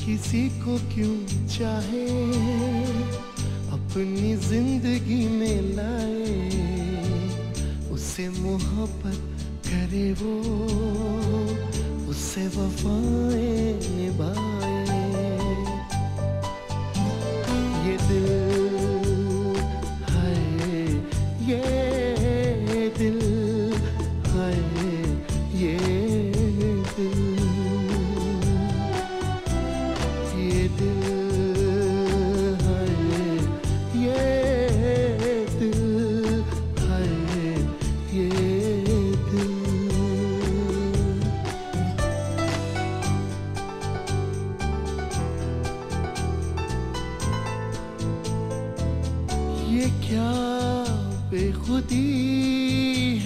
किसी को क्यों चाहे अपनी जिंदगी में लाए, उससे मोहब्बत करे वो, उससे वफाएं निभाए। ये दिल है, ये दिल है, ये दिल, ये दिल है,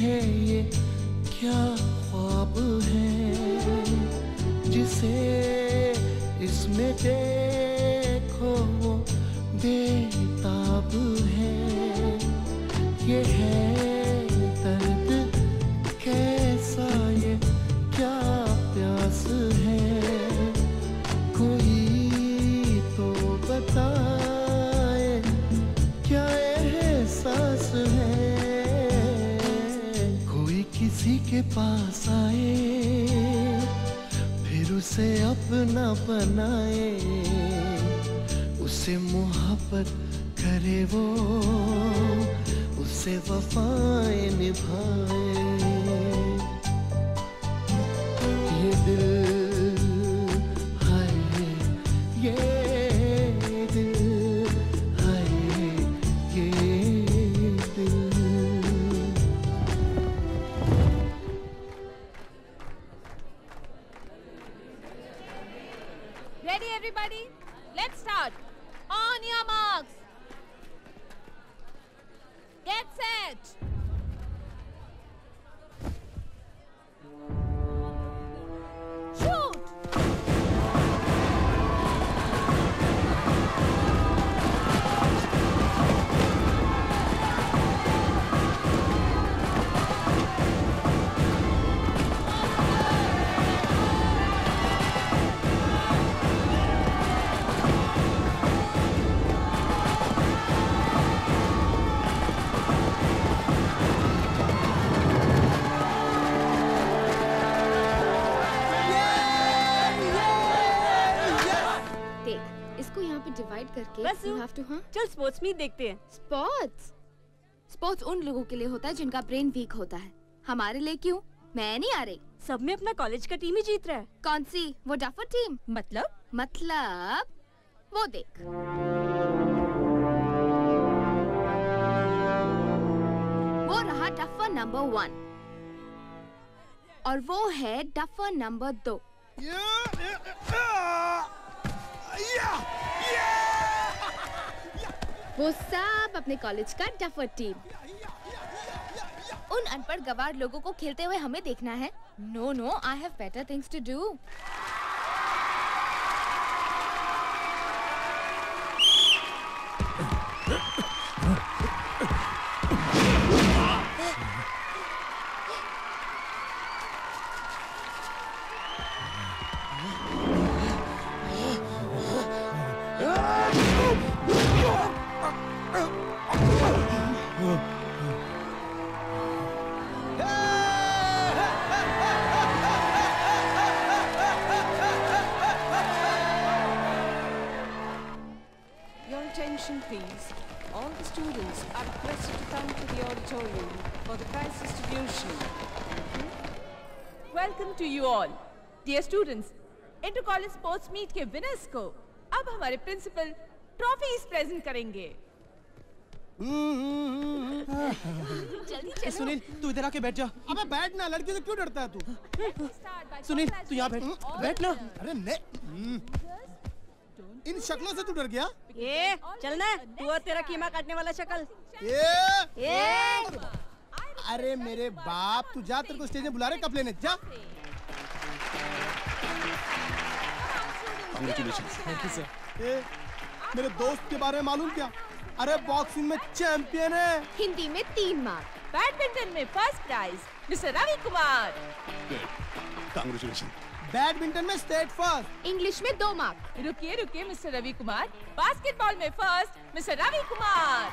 ये क्या ख्वाब है जिसे इसमें देखो वो बेताब है। ये है दर्द कैसा, ये क्या प्यास है, कोई तो बताए क्या एहसास है। किसी के पास आए फिर उसे अपना बनाए, उससे मोहब्बत करे वो, उससे वफाएं निभाए। ये दिल है, ये दिल है, ये दिल। Ready everybody? Let's start. On your marks. Get set. Divide करके यू हैव टू। हां चल स्पोर्ट्स मीट देखते हैं। स्पोर्ट्स स्पोर्ट्स उन लोगों के लिए होता है जिनका ब्रेन वीक होता है, हमारे लिए क्यों? मैं नहीं आ रही। सब में अपना कॉलेज का टीम ही जीत रहा है। कौन सी? वो डाफर टीम। मतलब वो देख, वो रहा डफर नंबर 1 और वो है डफर नंबर 2। वो सब अपने कॉलेज का डफर टीम। उन अनपढ़ गवार लोगों को खेलते हुए हमें देखना है? No no, I have better things to do. Please, all the students are requested to come to the auditorium for the prize distribution. Welcome to you all, dear students. Inter college sports meet के winners को अब हमारे principal trophies present करेंगे। जल्दी चलो। सुनील तू इधर आके बैठ जा। अबे बैठ ना, लड़की से क्यों डरता है तू? सुनील तू यहाँ बैठ ना। अरे नहीं, इन शक्लों से तू डर गया? ये चलना है, तू और तेरा कीमा काटने वाला शक्ल। ये अरे मेरे बाप, तू जा, तेरे को स्टेज में बुला रहे कप लेने, जा। मेरे दोस्त के बारे में मालूम क्या? अरे बॉक्सिंग में चैंपियन है, हिंदी में 3 मार्क, बैडमिंटन में 1st prize mister Ravi Kumar. Badminton में स्टेट फर्स्ट, इंग्लिश में 2 मार्क। रुकिए रुकिए मिस्टर रवि कुमार, बास्केटबॉल में फर्स्ट मिस्टर रवि कुमार।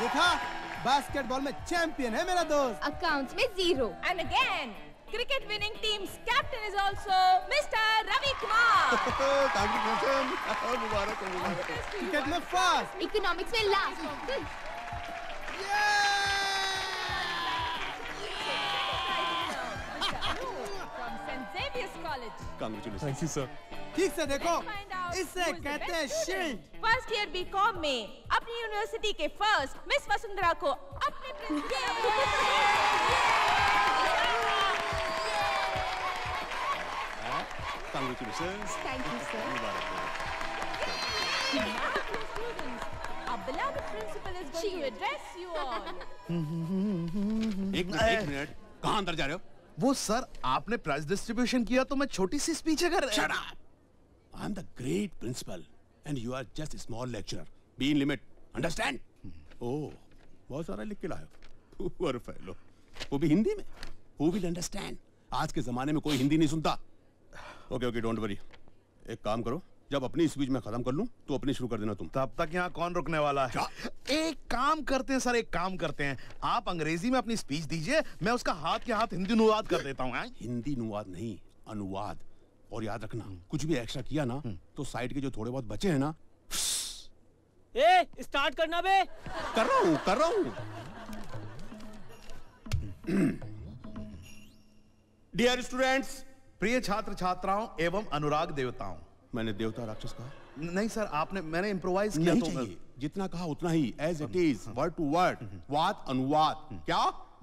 देखा, बास्केटबॉल में चैंपियन है मेरा दोस्त। अकाउंट्स में 0। And again, cricket winning teams captain is also mister Ravi Kumar. मुबारक हो। क्रिकेट में फर्स्ट, इकोनॉमिक्स में लास्ट। Thank you sir. ठीक से देखो, इससे कहते हैं शील्ड। फर्स्ट ईयर बीकॉम में अपनी यूनिवर्सिटी के फर्स्ट मिस वसुंधरा को अपने congratulations. Thank you sir. Our beloved principal is going to address you all. एक मिनट, कहाँ अंदर जा रहे हो? वो सर, आपने प्राइज डिस्ट्रीब्यूशन किया तो मैं छोटी सी स्पीच कर रहा हूं। Shut up! I am the great principal and you are just a small lecturer. Be in limit, understand? Oh, बहुत सारा लिख के लाया। पुअर फेलो, वो भी हिंदी में। Who will understand? आज के जमाने में कोई हिंदी नहीं सुनता। Okay okay, don't worry. एक काम करो, जब अपनी स्पीच में खत्म कर लूं तो अपनी शुरू कर देना तुम। तब तक यहाँ कौन रुकने वाला है? एक काम करते हैं सर, एक काम करते हैं, आप अंग्रेजी में अपनी स्पीच दीजिए, मैं उसका हाथ के हाथ हिंदी अनुवाद कर देता हूँ। हिंदी अनुवाद नहीं, अनुवाद। और याद रखना, कुछ भी एक्स्ट्रा किया ना तो साइड के जो थोड़े बहुत बचे हैं ना। ए, स्टार्ट करना बे। कर रहा हूँ। डियर स्टूडेंट्स, प्रिय छात्र छात्राओं एवं अनुराग देवताओं। मैंने देवता राक्षस कहा? नहीं सर, आपने, मैंने इम्प्रोवाइज किया। नहीं चाहिए, जितना कहा उतना ही, as it is, word to word, वाद अनुवाद। क्या?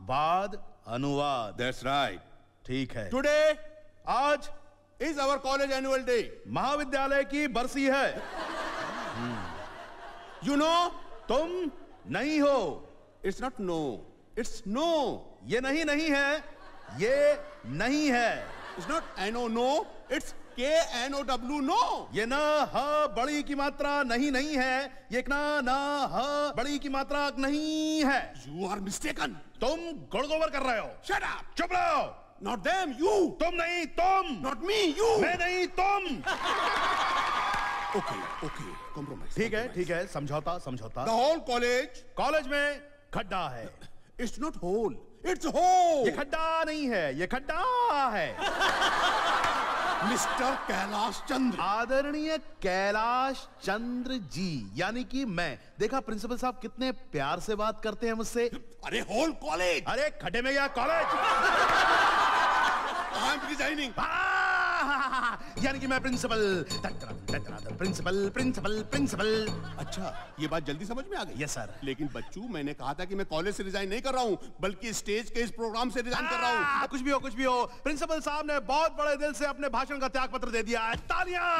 वाद अनुवाद। That's right. ठीक है। टुडे, आज is our college annual day. महाविद्यालय की बरसी है। यू नो, तुम नहीं हो। It's not no, it's no. ये नहीं नहीं है, ये नहीं है। It's not I no no, it's KNOW know. ये ना ह बड़ी की मात्रा नहीं नहीं है, ये ना ना ह बड़ी की मात्रा नहीं है। You are mistaken. तुम गड़गोबर कर रहे हो। Shut up. चुप रहो। Not them, you. तुम नहीं, तुम। Not me, you. मैं नहीं, तुम। Okay, okay, compromise. ठीक है, समझौता। The whole college. कॉलेज में खड्डा है। It's not whole, it's whole. ये खड्डा नहीं है, ये खड्डा है। मिस्टर कैलाश चंद्र, आदरणीय कैलाश चंद्र जी, यानी कि मैं। देखा प्रिंसिपल साहब कितने प्यार से बात करते हैं मुझसे। अरे होल कॉलेज, अरे खड्डे में गया कॉलेज। I am resigning. यानी कि मैं प्रिंसिपल, दत्तराम प्रिंसिपल। अच्छा, ये बात जल्दी समझ में आ गई। Yes sir. लेकिन बच्चू, मैंने कहा था कि मैं कॉलेज से रिजाइन नहीं कर रहा हूँ, बल्कि स्टेज के इस प्रोग्राम से रिजाइन कर रहा हूँ। कुछ भी हो, प्रिंसिपल साहब ने बहुत बड़े दिल से अपने भाषण का त्याग पत्र दे दिया है। तालियां।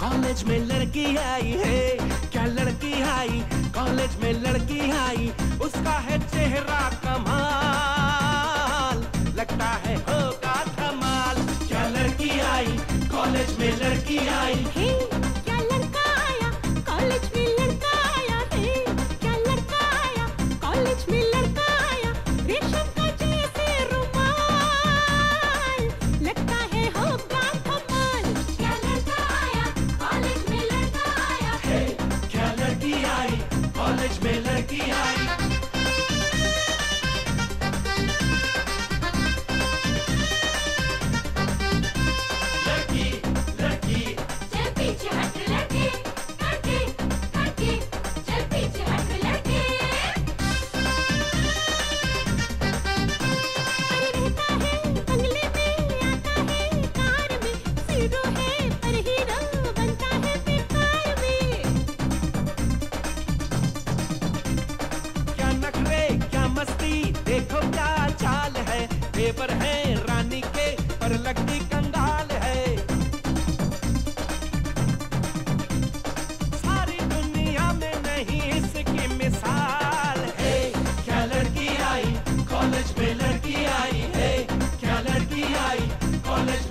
कॉलेज में लड़की आई है, क्या लड़की आई, कॉलेज में लड़की आई, उसका है चेहरा कमाल, लगता है होगा धमाल। क्या लड़की आई, कॉलेज में लड़की आई है, क्या लड़का आया, कॉलेज में लड़का आया है, क्या लड़का आया, कॉलेज में लड़का आया, रेशम का जैसे रुमाल, लगता है होगा। कॉलेज में लड़की आई। लड़की लड़की चल पीछे हट, लड़की लड़की लड़की चल पीछे हट, लड़की। पर रहता है बंगले में, आता है कार में, सीढ़ो है पर हीरो बनता है बेकार में। देखो क्या चाल है, देवर है रानी के पर लगती कंगा।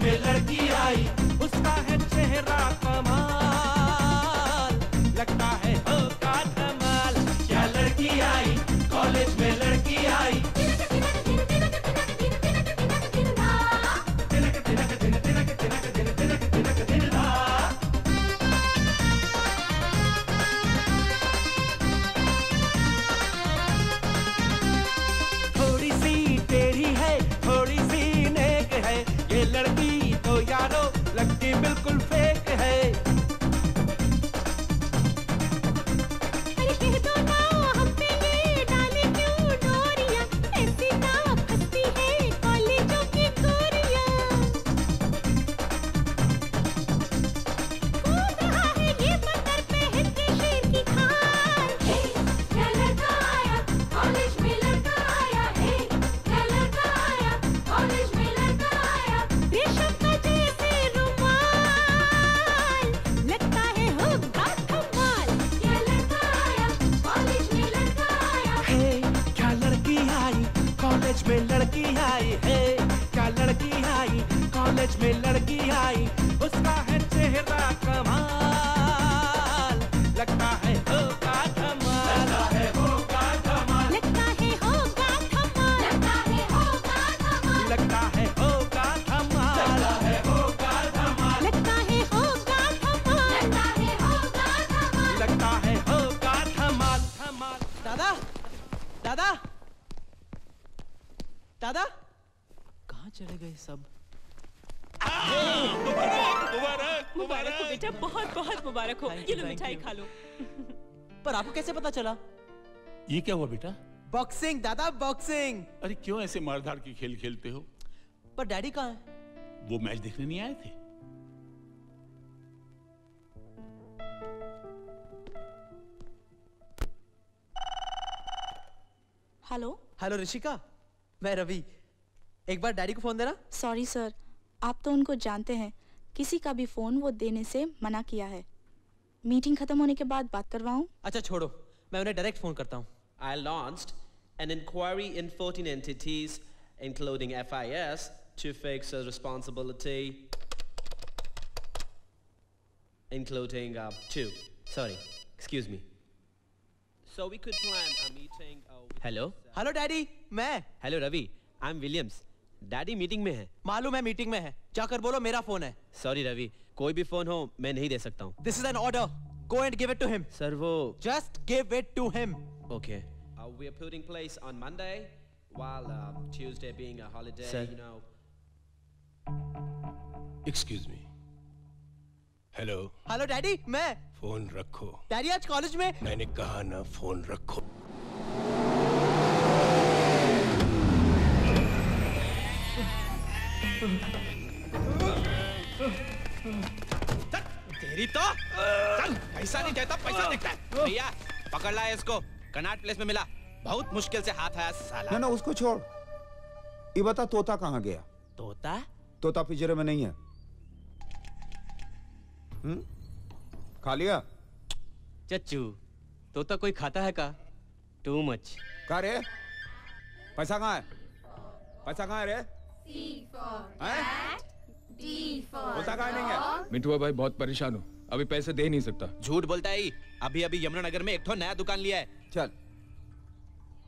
में लड़की आई उसका है चेहरा कमाल, लगता है होगा धमाल। क्या लड़की आई कॉलेज में लड़की आई, थोड़ी सी टेढ़ी है थोड़ी सी नेक है, ये लड़की तो यारो लगती बिल्कुल फेक है। पर आपको कैसे पता चला? ये क्या हुआ बेटा? बॉक्सिंग दादा, बॉक्सिंग। अरे क्यों ऐसे मारधाड़ के खेल खेलते हो? पर डैडी कहाँ है? वो मैच देखने नहीं आए थे? हेलो हेलो ऋषिका, मैं रवि। एक बार डैडी को फोन देना। सॉरी सर, आप तो उनको जानते हैं, किसी का भी फोन वो देने से मना किया है। मीटिंग खत्म होने के बाद बात करवाऊं? अच्छा छोड़ो, मैं उन्हें डायरेक्ट फोन करता हूं। I launched an inquiry in 14 entities, including FIS, to fix a responsibility, including two. Sorry, excuse me. So we could plan a meeting. Hello. Hello, Daddy. मैं. Hello, Ravi. I'm Williams. Daddy meeting में है. मालूम है meeting में है. जाकर बोलो मेरा फोन है. Sorry, Ravi. कोई भी फोन हो मैं नहीं दे सकता हूँ। This is an order. Go and give it to him. Sir वो Just give it to him. Okay. We are putting place on Monday, while Tuesday being a holiday. Sir, you know. Excuse me. Hello. Hello, Daddy. मैं. Phone रखो। Daddy आज college में। मैंने कहा ना phone रखो। तेरी तो चल, पैसा नहीं देता पैसा दिखता है। भैया पकड़ लाया इसको, कनाट प्लेस में मिला, बहुत मुश्किल से हाथ आया साला। ना उसको छोड़, ये बता तोता कहाँ गया? तोता? तोता पिंजरे में नहीं है। खा लिया चच्चू? तोता कोई खाता है का? टू मच का रे। पैसा कहाँ है? पैसा कहाँ है रे? मिठुआ भाई बहुत परेशान हो, अभी पैसे दे नहीं सकता। झूठ बोलता है, अभी अभी यमुनानगर में एक ठो नया दुकान लिया है। चल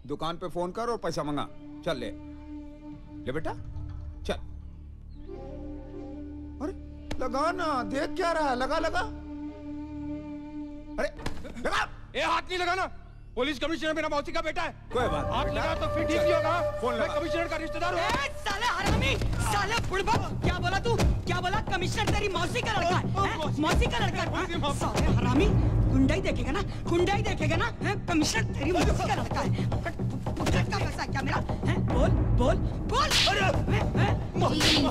दुकान पे फोन कर और पैसा मंगा। चल ले ले बेटा चल। अरे लगा ना, देख क्या रहा है? लगा लगा, अरे लगा। ये हाथ नहीं लगाना, पुलिस कमिश्नर मेरा मौसी का बेटा है। कोई बात आप लगा तो फिर ठीक ही होगा। मैं कमिश्नर का रिश्तेदार हूं। ए साला हरामी, साला बुड़बक, क्या बोला तू? क्या बोला? कमिश्नर तेरी मौसी का लड़का है? मौसी का लड़का है? साला हरामी, गुंडाई देखेगा ना, गुंडाई देखेगा ना। कमिश्नर तेरी मौसी का लड़का है? पकड़ का पैसा क्या मेरा? बोल बोल बोल। अरे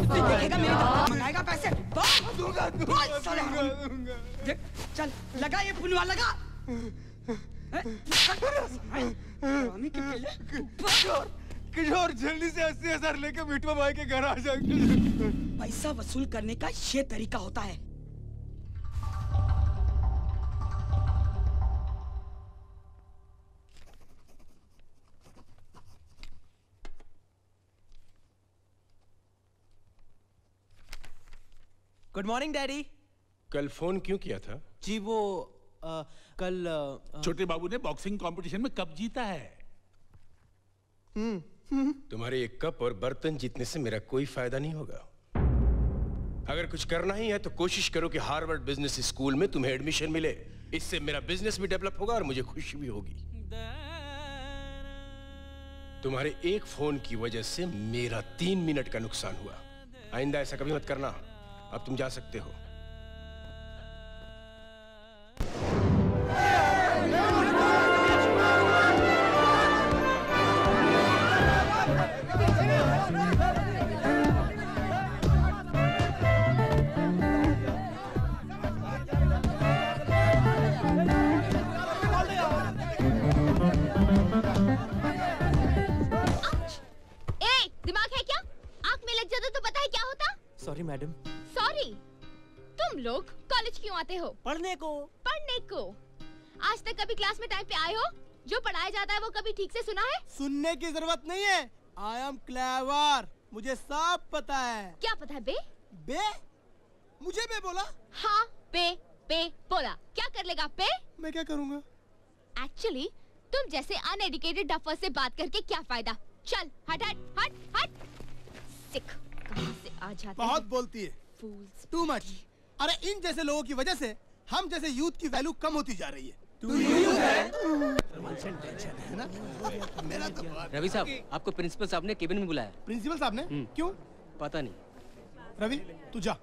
देखेगा मेरा, मंगाएगा पैसे। बोल साला हरामी, चल लगा ये पुलवा लगा। किशोर जल्दी से 80,000 लेके मिठुआ भाई के घर आ जाएंगे। पैसा वसूल करने का ये तरीका होता है। Good morning daddy. कल फोन क्यों किया था? जी वो कल छोटे बाबू ने बॉक्सिंग कंपटीशन में कप जीता है। तुम्हारे एक कप और बर्तन जीतने से मेरा कोई फायदा नहीं होगा। अगर कुछ करना ही है तो कोशिश करो कि हार्वर्ड बिजनेस स्कूल में तुम्हें एडमिशन मिले। इससे मेरा बिजनेस भी डेवलप होगा और मुझे खुशी भी होगी। तुम्हारे एक फोन की वजह से मेरा 3 मिनट का नुकसान हुआ। आइंदा ऐसा कभी मत करना। अब तुम जा सकते हो। तो पता है क्या होता? Sorry madam. सॉरी? तुम लोग कॉलेज क्यों आते हो? पढ़ने को। पढ़ने को? आज तक कभी क्लास में टाइम पे आए हो? जो पढ़ाया जाता है वो कभी ठीक से सुना है? सुनने की जरूरत नहीं है। आई एम क्लेवर, मुझे सब पता है। क्या पता है बे? बे? मुझे बे बोला? हाँ बे बे बोला। क्या कर लेगा बे? मैं क्या करूँगा? एक्चुअली तुम जैसे अनएडुकेटेड डफर से बात करके क्या फायदा। चल हट हट हट हट। सिख कहाँ से आ जाती है? बहुत बोलती है। Too much। अरे इन जैसे लोगों की वजह से हम जैसे यूथ की वैल्यू कम होती जा रही है। तू यूथ है ना? मेरा तो रवि साहब, आपको प्रिंसिपल साहब ने केबिन में बुलाया। प्रिंसिपल साहब ने? क्यों? पता नहीं। रवि तू जा,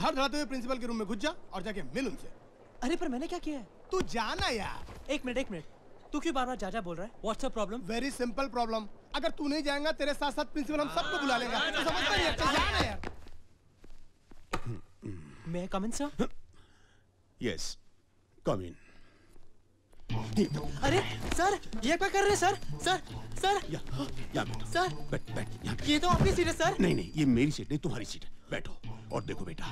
धड़ाते हुए प्रिंसिपल के रूम में घुस जा और जाके मिल उनसे। अरे पर मैंने क्या किया है? तू जाना यार। एक मिनट, तू क्यों बार बार जाजा बोल रहा है? What's a problem? Very simple problem. अगर तू नहीं जाएगा तेरे साथ साथ प्रिंसिपल हम सबको बुला लेगा। तू समझता नहीं है? चल जाना यार। मैं कम इन सर? यस कम इन। अरे सर ये क्या कर रहे हैं सर? सर बैठ बैठ। ये तो आपकी सीट है सर। नहीं, ये मेरी सीट नहीं, तुम्हारी सीट है। बैठो। और देखो बेटा,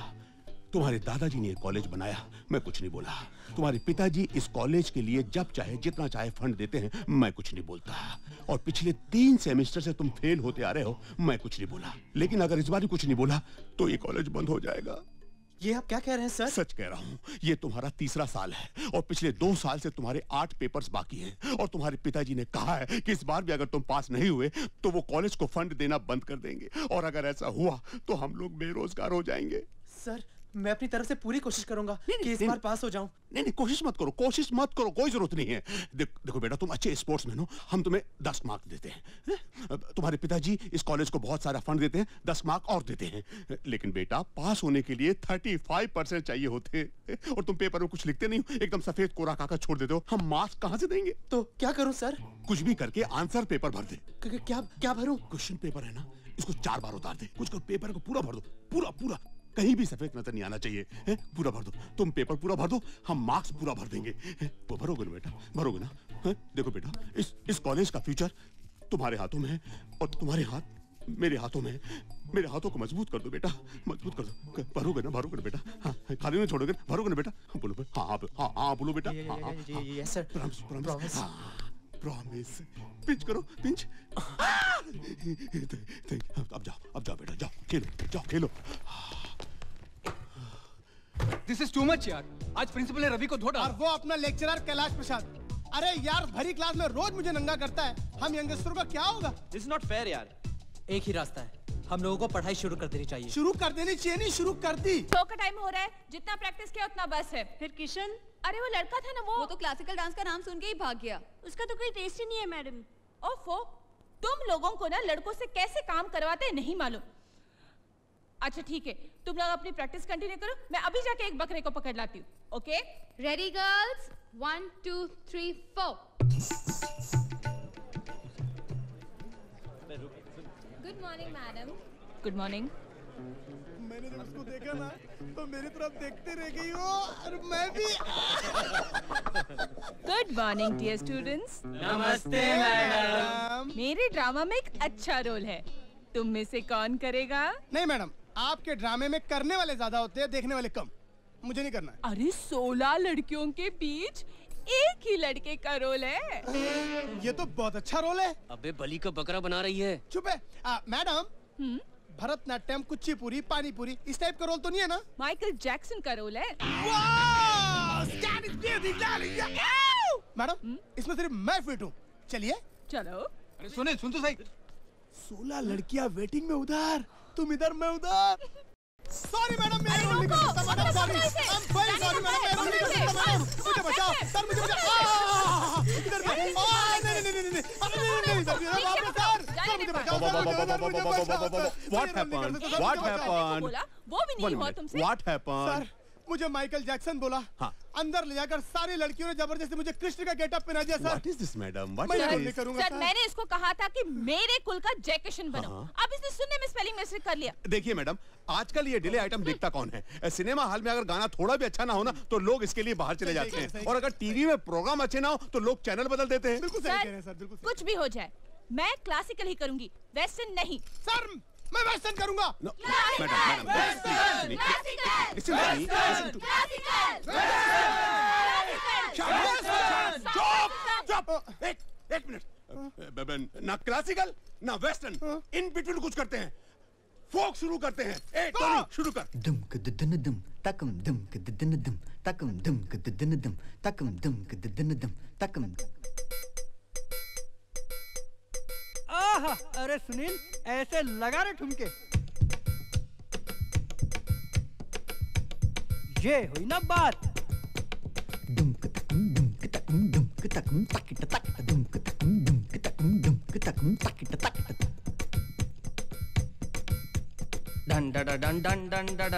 तुम्हारे दादाजी ने ये कॉलेज बनाया, मैं कुछ नहीं बोला। तुम्हारे पिताजी इस कॉलेज के लिए जब चाहे जितना चाहे फंड देते हैं, मैं कुछ नहीं बोलता। और पिछले 3 सेमेस्टर से तुम फेल होते आ रहे हो, मैं कुछ नहीं बोला। लेकिन अगर इस बार भी कुछ नहीं बोला तो ये कॉलेज बंद हो जाएगा। ये आप क्या कह रहे हैं सर? सच कह रहा हूँ। ये तुम्हारा 3रा साल है और पिछले 2 साल से तुम्हारे 8 पेपर्स बाकी हैं। और तुम्हारे पिताजी ने कहा है कि इस बार भी अगर तुम पास नहीं हुए तो वो कॉलेज को फंड देना बंद कर देंगे। और अगर ऐसा हुआ तो हम लोग बेरोजगार हो जाएंगे। सर मैं अपनी तरफ से पूरी कोशिश करूंगा कि इस बार पास हो जाऊं। नहीं, कोशिश मत करो, कोई जरूरत नहीं है। देखो बेटा, तुम अच्छे स्पोर्ट्समैन हो, हम तुम्हें 10 मार्क्स देते हैं। तुम्हारे पिताजी इस कॉलेज को बहुत सारा फंड देते हैं, 10 मार्क्स और देते हैं। लेकिन बेटा पास होने के लिए 35% चाहिए होते हैं। और तुम पेपर में कुछ लिखते नहीं हो, एकदम सफेद कोरा काका छोड़ देते हो। हम मार्क्स कहाँ से देंगे? तो क्या करूँ सर? कुछ भी करके आंसर पेपर भर दे। क्या भरूं? क्वेश्चन पेपर है ना, इसको 4 बार उतार दे। कुछ पेपर को पूरा भर दो, पूरा, कहीं भी सफेद नजर नहीं आना चाहिए। पूरा भर दो, तुम पेपर पूरा भर दो, हम मार्क्स पूरा भर देंगे। वो भरोगे ना बेटा, भरोगे ना? देखो बेटा, इस कॉलेज का फ्यूचर तुम्हारे हाथों में है और तुम्हारे हाथ मेरे हाथों में है। मेरे हाथों को मजबूत कर दो बेटा, मजबूत कर दो। भरोगे ना बेटा? हाँ, खाली नहीं छोड़ोगे, भरोगे ना बेटा? बोलो बेटा। हाँ बोलो बेटा। प्रॉमिस। पिंच करो, पिंच। अब जाओ बेटा, जाओ खेलो। This is too much यार। आज प्रिंसिपल ने रवि को धो डाला। और वो अपना लेक्चरर कैलाश प्रसाद। अरे यार भरी क्लास में रोज मुझे नंगा करता है। हम यंगस्टर का क्या होगा? This is not fair यार। एक ही रास्ता है, हम लोगों को पढ़ाई शुरू कर देनी चाहिए। नहीं, शुरू कर दी। शो का टाइम हो रहा है, जितना प्रैक्टिस किया उतना बस है। फिर किशन, अरे वो लड़का था ना वो तो क्लासिकल डांस का नाम सुन के ही भाग गया। उसका तो कोई टेस्ट ही नहीं है मैडम। ओफो, तुम लोगों को ना लड़कों से कैसे काम करवाते नहीं मालूम। अच्छा ठीक है, तुम लोग अपनी प्रैक्टिस कंटिन्यू करो, मैं अभी जाके एक बकरे को पकड़ लाती हूँ। Okay, ready girls, 1 2 3 4। Good morning madam. Good morning. मैंने जब उसको देखा ना तो मेरी तरफ देखते रह गई हो और मैं भी। Good morning dear students. नमस्ते मैडम। मेरे ड्रामा में एक अच्छा रोल है, तुम में से कौन करेगा? नहीं मैडम, आपके ड्रामे में करने वाले ज्यादा होते हैं, देखने वाले कम। मुझे नहीं करना है। अरे 16 लड़कियों के बीच एक ही लड़के का रोल है। ये तो बहुत अच्छा रोल है। अबे बलि का बकरा बना रही है। चुप है। मैडम भरतनाट्यम, कुचिपुरी, पानीपुरी, इस टाइप का रोल तो नहीं है ना? माइकल जैक्सन का रोल है। मैडम इसमें सिर्फ मैं फिट हूँ। चलिए चलो। अरे सुने, सुन तो सही। 16 लड़कियाँ वेटिंग में उधार, तुम इधर मैं उधार। सॉरी मैडम, मैं रोल नहीं कर सकता madam. Sorry, I am sorry madam, मैं रोल नहीं कर सकता मैडम। मुझे बचाओ सर, मुझे बचाओ। इधर मैं, नहीं नहीं सर, मुझे बचाओ। What happened? वो भी नहीं हुआ तुमसे। What happened? मुझे माइकल जैक्सन बोला। हाँ। अंदर ले जाकर सारी लड़कियों ने जबरदस्ती मुझे कृष्ण का गेटअप पहना दिया। सर सर, मैंने इसको कहा था कि मेरे कुल का जयकिशन बनो। हाँ। अब इसने सुनने में स्पेलिंग मिस्टेक कर लिया। देखिए मैडम, आजकल ये डिले आइटम देखता कौन है? सिनेमा हॉल में अगर गाना थोड़ा भी अच्छा ना हो ना तो लोग इसके लिए बाहर चले जाते हैं, और अगर टीवी में प्रोग्राम अच्छे ना हो तो लोग चैनल बदल देते हैं। कुछ भी हो जाए मैं क्लासिकल ही करूंगी, वेस्टर्न नहीं। सर मैं वेस्टर्न करूंगा। एक मिनट, ना क्लासिकल ना वेस्टर्न, इन बिटवीन कुछ करते हैं। फोक शुरू करते हैं। एक शुरू कर। दुम आहा, अरे सुनील ऐसे लगा रहे ठुमके। ये हुई ना बात। Done done done done done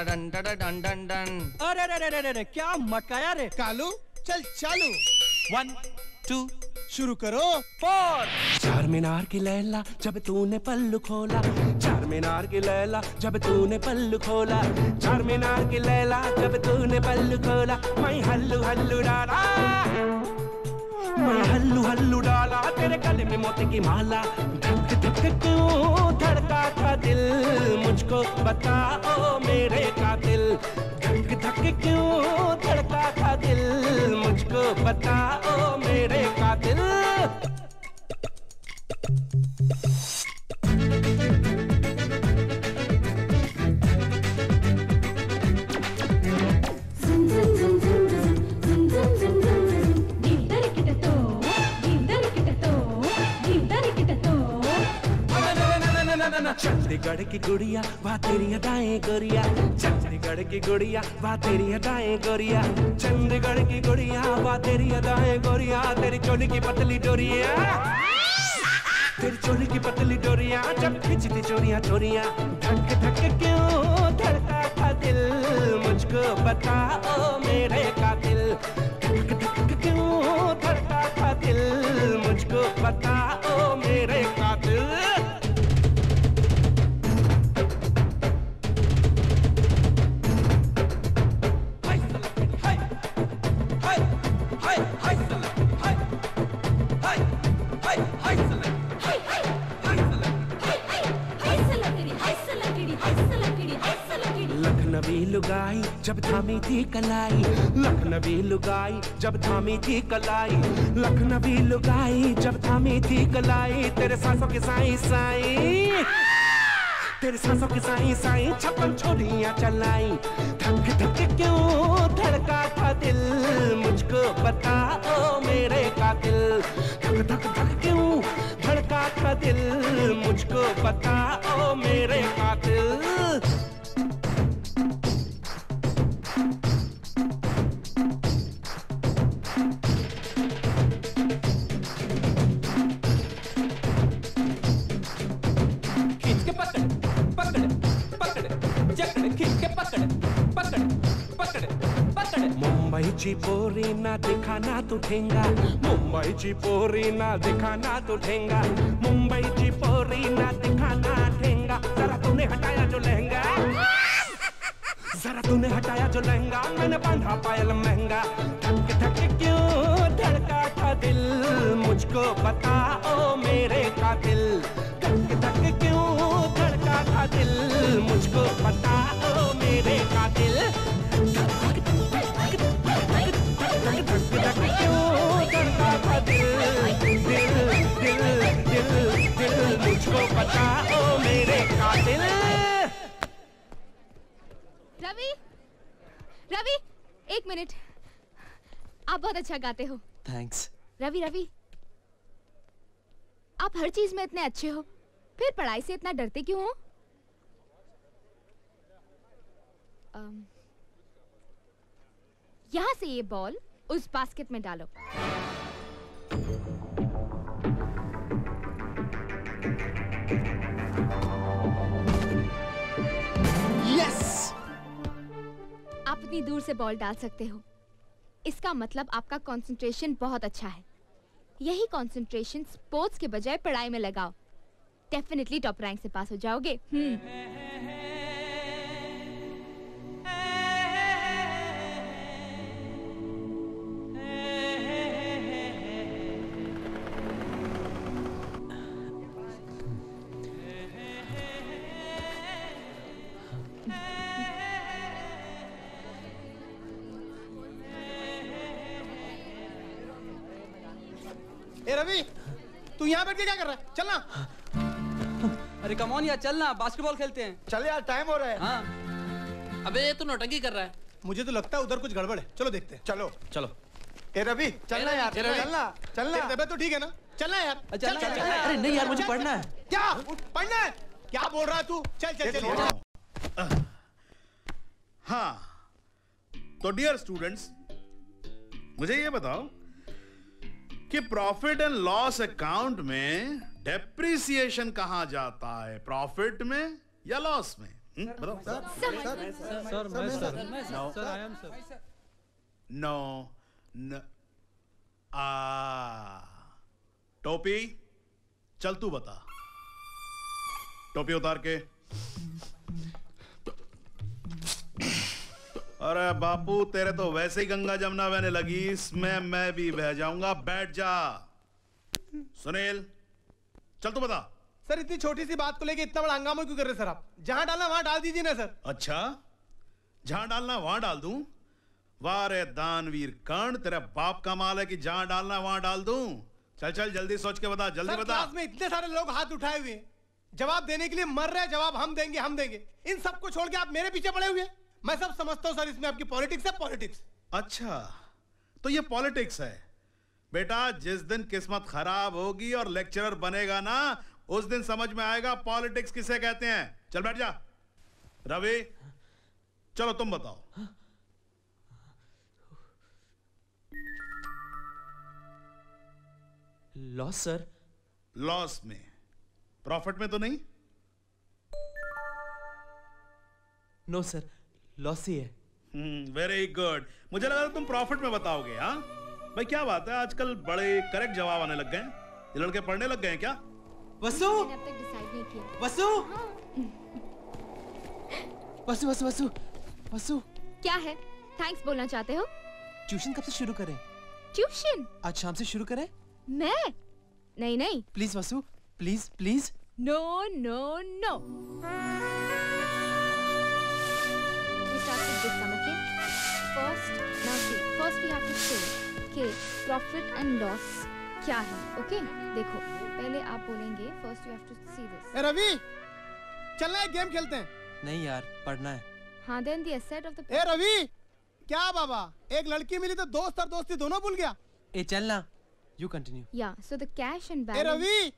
done done done done. अरे अरे अरे अरे क्या मटकाया रे कालू। चल चालू, 1 2 शुरू करो। 4 चार मीनार की लैला जब तूने पल्लू खोला, चार मीनार की लैला जब तूने पल्लू खोला, चार मीनार की लैला जब तूने पल्लू खोला, मैं हल्लू हल्लू डाला, मैं हल्लू हल्लू डाला, तेरे गले में मोती की माला। धक धक क्यों धड़का था दिल, मुझको बताओ मेरे कातिल। धक धक क्यों धड़का था दिल, मुझको बताओ मेरे कातिल। चंडीगढ़ की गुड़िया वाह तेरी अदाएं गोरिया, चंडीगढ़ की गुड़िया वाह तेरी अदाएं गोरिया, चंडीगढ़ की गुड़िया वाह तेरी अदाएं गोरिया, तेरी चोली की पतली डोरिया, तेरी चोली की पतली डोरिया जब खिंचती चोरिया चोरिया। धक धक क्यों धड़का था दिल, मुझको बताओ मेरे कातिल। धक धक क्यों धड़का था दिल, मुझको बताओ मेरे कातिल। लखनवी लुगाई जब थामी थी कलाई, लखनवी लुगाई जब थामी थी कलाई, लखनवी लुगाई जब थामी थी कलाई, तेरे सांसों के साई साई, तेरे सांसों के साई साई, छप्पन छोरियां चलाई। धक धक क्यों धड़का था दिल, मुझको बताओ मेरे कातिल। धक धक धक क्यों धड़का था दिल, मुझको बताओ मेरे कातिल। मुंबई ची पोरी ना दिखाना तू ठेंगा, मुंबई ची पोरी ना दिखाना तू ठेंगा, मुंबई ची पोरी ना दिखाना ठेंगा, जरा तूने हटाया जो लहंगा, जरा तूने हटाया जो लहंगा, मैंने बांधा पायल महंगा। धक धक क्यों धड़का था दिल, मुझको बताओ मेरे कातिल। धक धक क्यों धड़का था दिल, मुझको बताओ मेरे कातिल। दिल मुझको बताओ मेरे कातिल। रवि, रवि एक मिनट, आप बहुत अच्छा गाते हो। थैंक्स। रवि रवि, आप हर चीज में इतने अच्छे हो, फिर पढ़ाई से इतना डरते क्यों हो? यहाँ से ये बॉल उस बास्केट में डालो। यस! आप इतनी दूर से बॉल डाल सकते हो, इसका मतलब आपका कंसंट्रेशन बहुत अच्छा है। यही कंसंट्रेशन स्पोर्ट्स के बजाय पढ़ाई में लगाओ, डेफिनेटली टॉप रैंक से पास हो जाओगे। रवि, तू यहाँ बैठ के क्या कर रहा है? चलना। अरे कम ऑन यार, चलना, बास्केटबॉल खेलते हैं। चल यार, टाइम हो रहा है। हाँ। अबे तू नौटंकी कर रहा है। मुझे तो लगता है उधर कुछ गड़बड़ है, चलो देखते हैं। चलो चलो। ए रवि, चलना यार, चलना चलना। तबीयत तो ठीक है ना? चलना यार। अरे नहीं यार, मुझे पढ़ना है। क्या पढ़ना है? क्या बोल रहा है तू? चल चल चल। हाँ तो डियर स्टूडेंट्स, मुझे ये बताओ कि प्रॉफिट एंड लॉस अकाउंट में डेप्रिसिएशन कहां जाता है, प्रॉफिट में या लॉस में? बताओ। सर नो न आ टोपी, चल तू बता। टोपी उतार के। अरे बापू, तेरे तो वैसे ही गंगा जमुना बहने लगी, इसमें मैं भी बह जाऊंगा। बैठ जा। सुनील, चल तू बता। सर इतनी छोटी सी बात को लेके इतना बड़ा हंगामा क्यों कर रहे सर आप? जहां डालना वहां डाल दीजिए ना सर। अच्छा, जहां डालना वहां डाल दूं? वाह रे दानवीर कर्ण, तेरा बाप का माल है कि जहां डालना वहां डाल दूं। चल चल, जल्दी सोच के बता, जल्दी बता। क्लास में इतने सारे लोग हाथ उठाए हुए हैं, जवाब देने के लिए मर रहे हैं, जवाब हम देंगे हम देंगे। इन सबको छोड़ के आप मेरे पीछे पड़े हुए हैं। मैं सब समझता हूँ सर, इसमें आपकी पॉलिटिक्स है। पॉलिटिक्स? अच्छा, तो ये पॉलिटिक्स है। बेटा, जिस दिन किस्मत खराब होगी और लेक्चरर बनेगा ना, उस दिन समझ में आएगा पॉलिटिक्स किसे कहते हैं। चल बैठ जा। रवि, चलो तुम बताओ। Loss sir? लॉस में, प्रॉफिट में तो नहीं? नो सर, लॉस ही है। वेरी गुड, मुझे लगा तुम प्रॉफिट में बताओगे। हाँ भाई, क्या बात है, आजकल बड़े करेक्ट जवाब आने लग गए हैं। ये लड़के पढ़ने लग गए हैं क्या? वसु वसु वसु वसु वसु वसु, क्या है? थैंक्स बोलना चाहते हो? ट्यूशन कब से शुरू करें? ट्यूशन आज शाम से शुरू करें। मैं नहीं, please Vasu, please please. No no no, first we have to say कि profit and loss क्या है, okay? देखो, पहले आप बोलेंगे, first you have to see this. ए रवि, चलना है, गेम खेलते हैं। नहीं यार, पढ़ना है। हाँ, then the asset of the. ए रवि, क्या बाबा, एक लड़की मिली तो दोस्त और दोस्ती दोनों भूल गया। ए चलना, you continue. Yeah, so the cash and balance. ए रवि,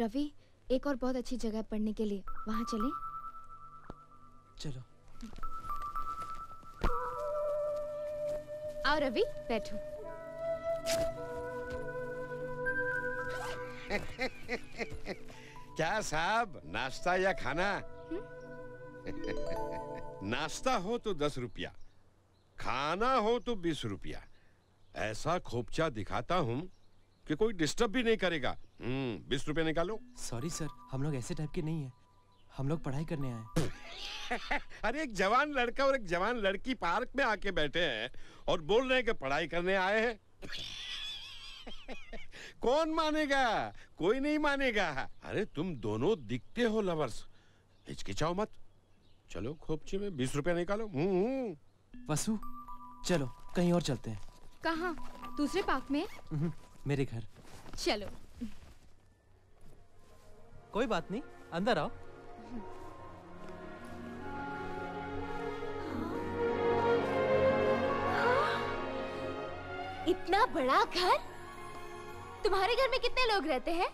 रवि, एक और बहुत अच्छी जगह पढ़ने के लिए, वहां चलें? चलो। आओ रवि, बैठो। क्या साहब, नाश्ता या खाना? नाश्ता हो तो 10 रुपया, खाना हो तो 20 रुपया। ऐसा खोपचा दिखाता हूं कि कोई डिस्टर्ब भी नहीं करेगा। 20 रुपए निकालो। सॉरी सर, हम लोग ऐसे टाइप के नहीं है, हम लोग पढ़ाई करने आए। अरे एक जवान लड़का और एक जवान लड़की पार्क में आके बैठे हैं और बोल रहे हैं कि पढ़ाई करने आए हैं। कौन मानेगा? कोई नहीं मानेगा। अरे तुम दोनों दिखते हो लवर्स, हिचकिचाओ मत। चलो खोपचे में 20 रुपया निकालो। वसु, चलो कहीं और चलते हैं। कहाँ? दूसरे पार्क में? मेरे घर। चलो। कोई बात नहीं, अंदर आओ। इतना बड़ा घर? तुम्हारे घर में कितने लोग रहते हैं?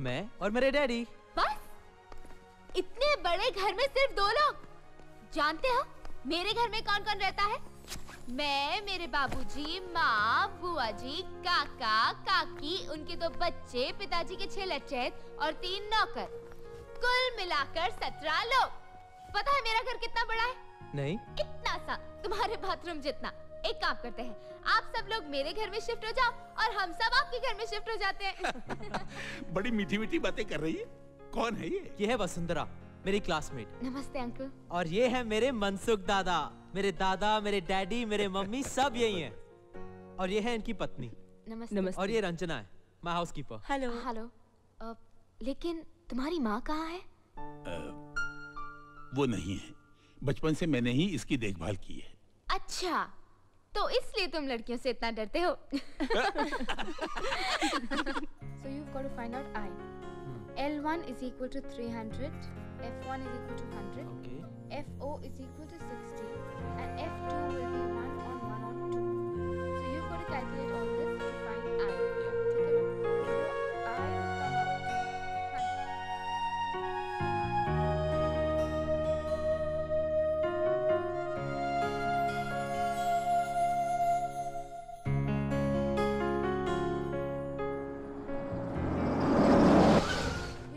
मैं और मेरे डैडी। बस इतने बड़े घर में सिर्फ 2 लोग? जानते हो मेरे घर में कौन कौन रहता है? मैं, मेरे बाबूजी, माँ, बुआ जी, काका, काकी, उनके 2 बच्चे, पिताजी के 6 लड़के और 3 नौकर, कुल मिलाकर 17 लोग। पता है मेरा घर कितना बड़ा है? नहीं। कितना सा? तुम्हारे बाथरूम जितना। एक काम करते हैं, आप सब लोग मेरे घर में शिफ्ट हो जाओ और हम सब आपके घर में शिफ्ट हो जाते हैं। बड़ी मीठी मीठी बातें कर रही है। कौन है ये? ये है वसुंधरा, मेरी क्लासमेट। नमस्ते अंकल। और ये है मेरे मनसुख दादा। मेरे दादा, मेरे डैडी, मेरे मम्मी सब यही हैं। और ये है इनकी पत्नी। नमस्ते। और ये रंजना है, माय हाउसकीपर। हेलो। हेलो। लेकिन तुम्हारी माँ कहाँ है? वो नहीं है। बचपन से मैंने ही इसकी देखभाल की है। अच्छा, तो इसलिए तुम लड़कियों से इतना डरते हो। So you've got to find out I. L1 is equal to 300. F1 is equal to 100. Okay. F0 is equal to 60. And F2 will be 1 on 1 on 2. So you've got to calculate all this to find I.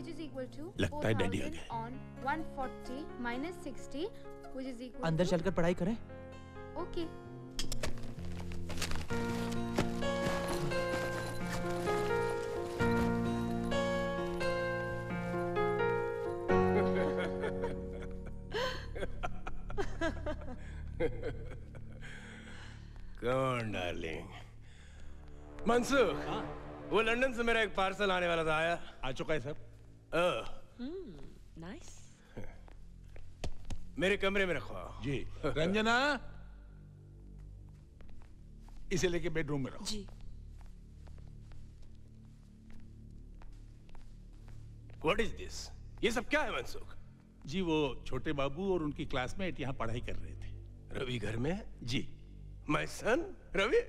I will come out to 100, which is equal to 4,000 on 140 minus 60. अंदर चलकर पढ़ाई करें। Okay. कौन darling? Mansoor, वो London से मेरा एक parcel आने वाला था, आया? आ चुका है सब। नाइस। मेरे कमरे में रखो जी। रंजना, इसे लेके बेडरूम में रखो जी। What is this? ये सब क्या है मनसुख जी? वो छोटे बाबू और उनकी क्लासमेट यहाँ पढ़ाई कर रहे थे। रवि घर में जी? My son, Ravi?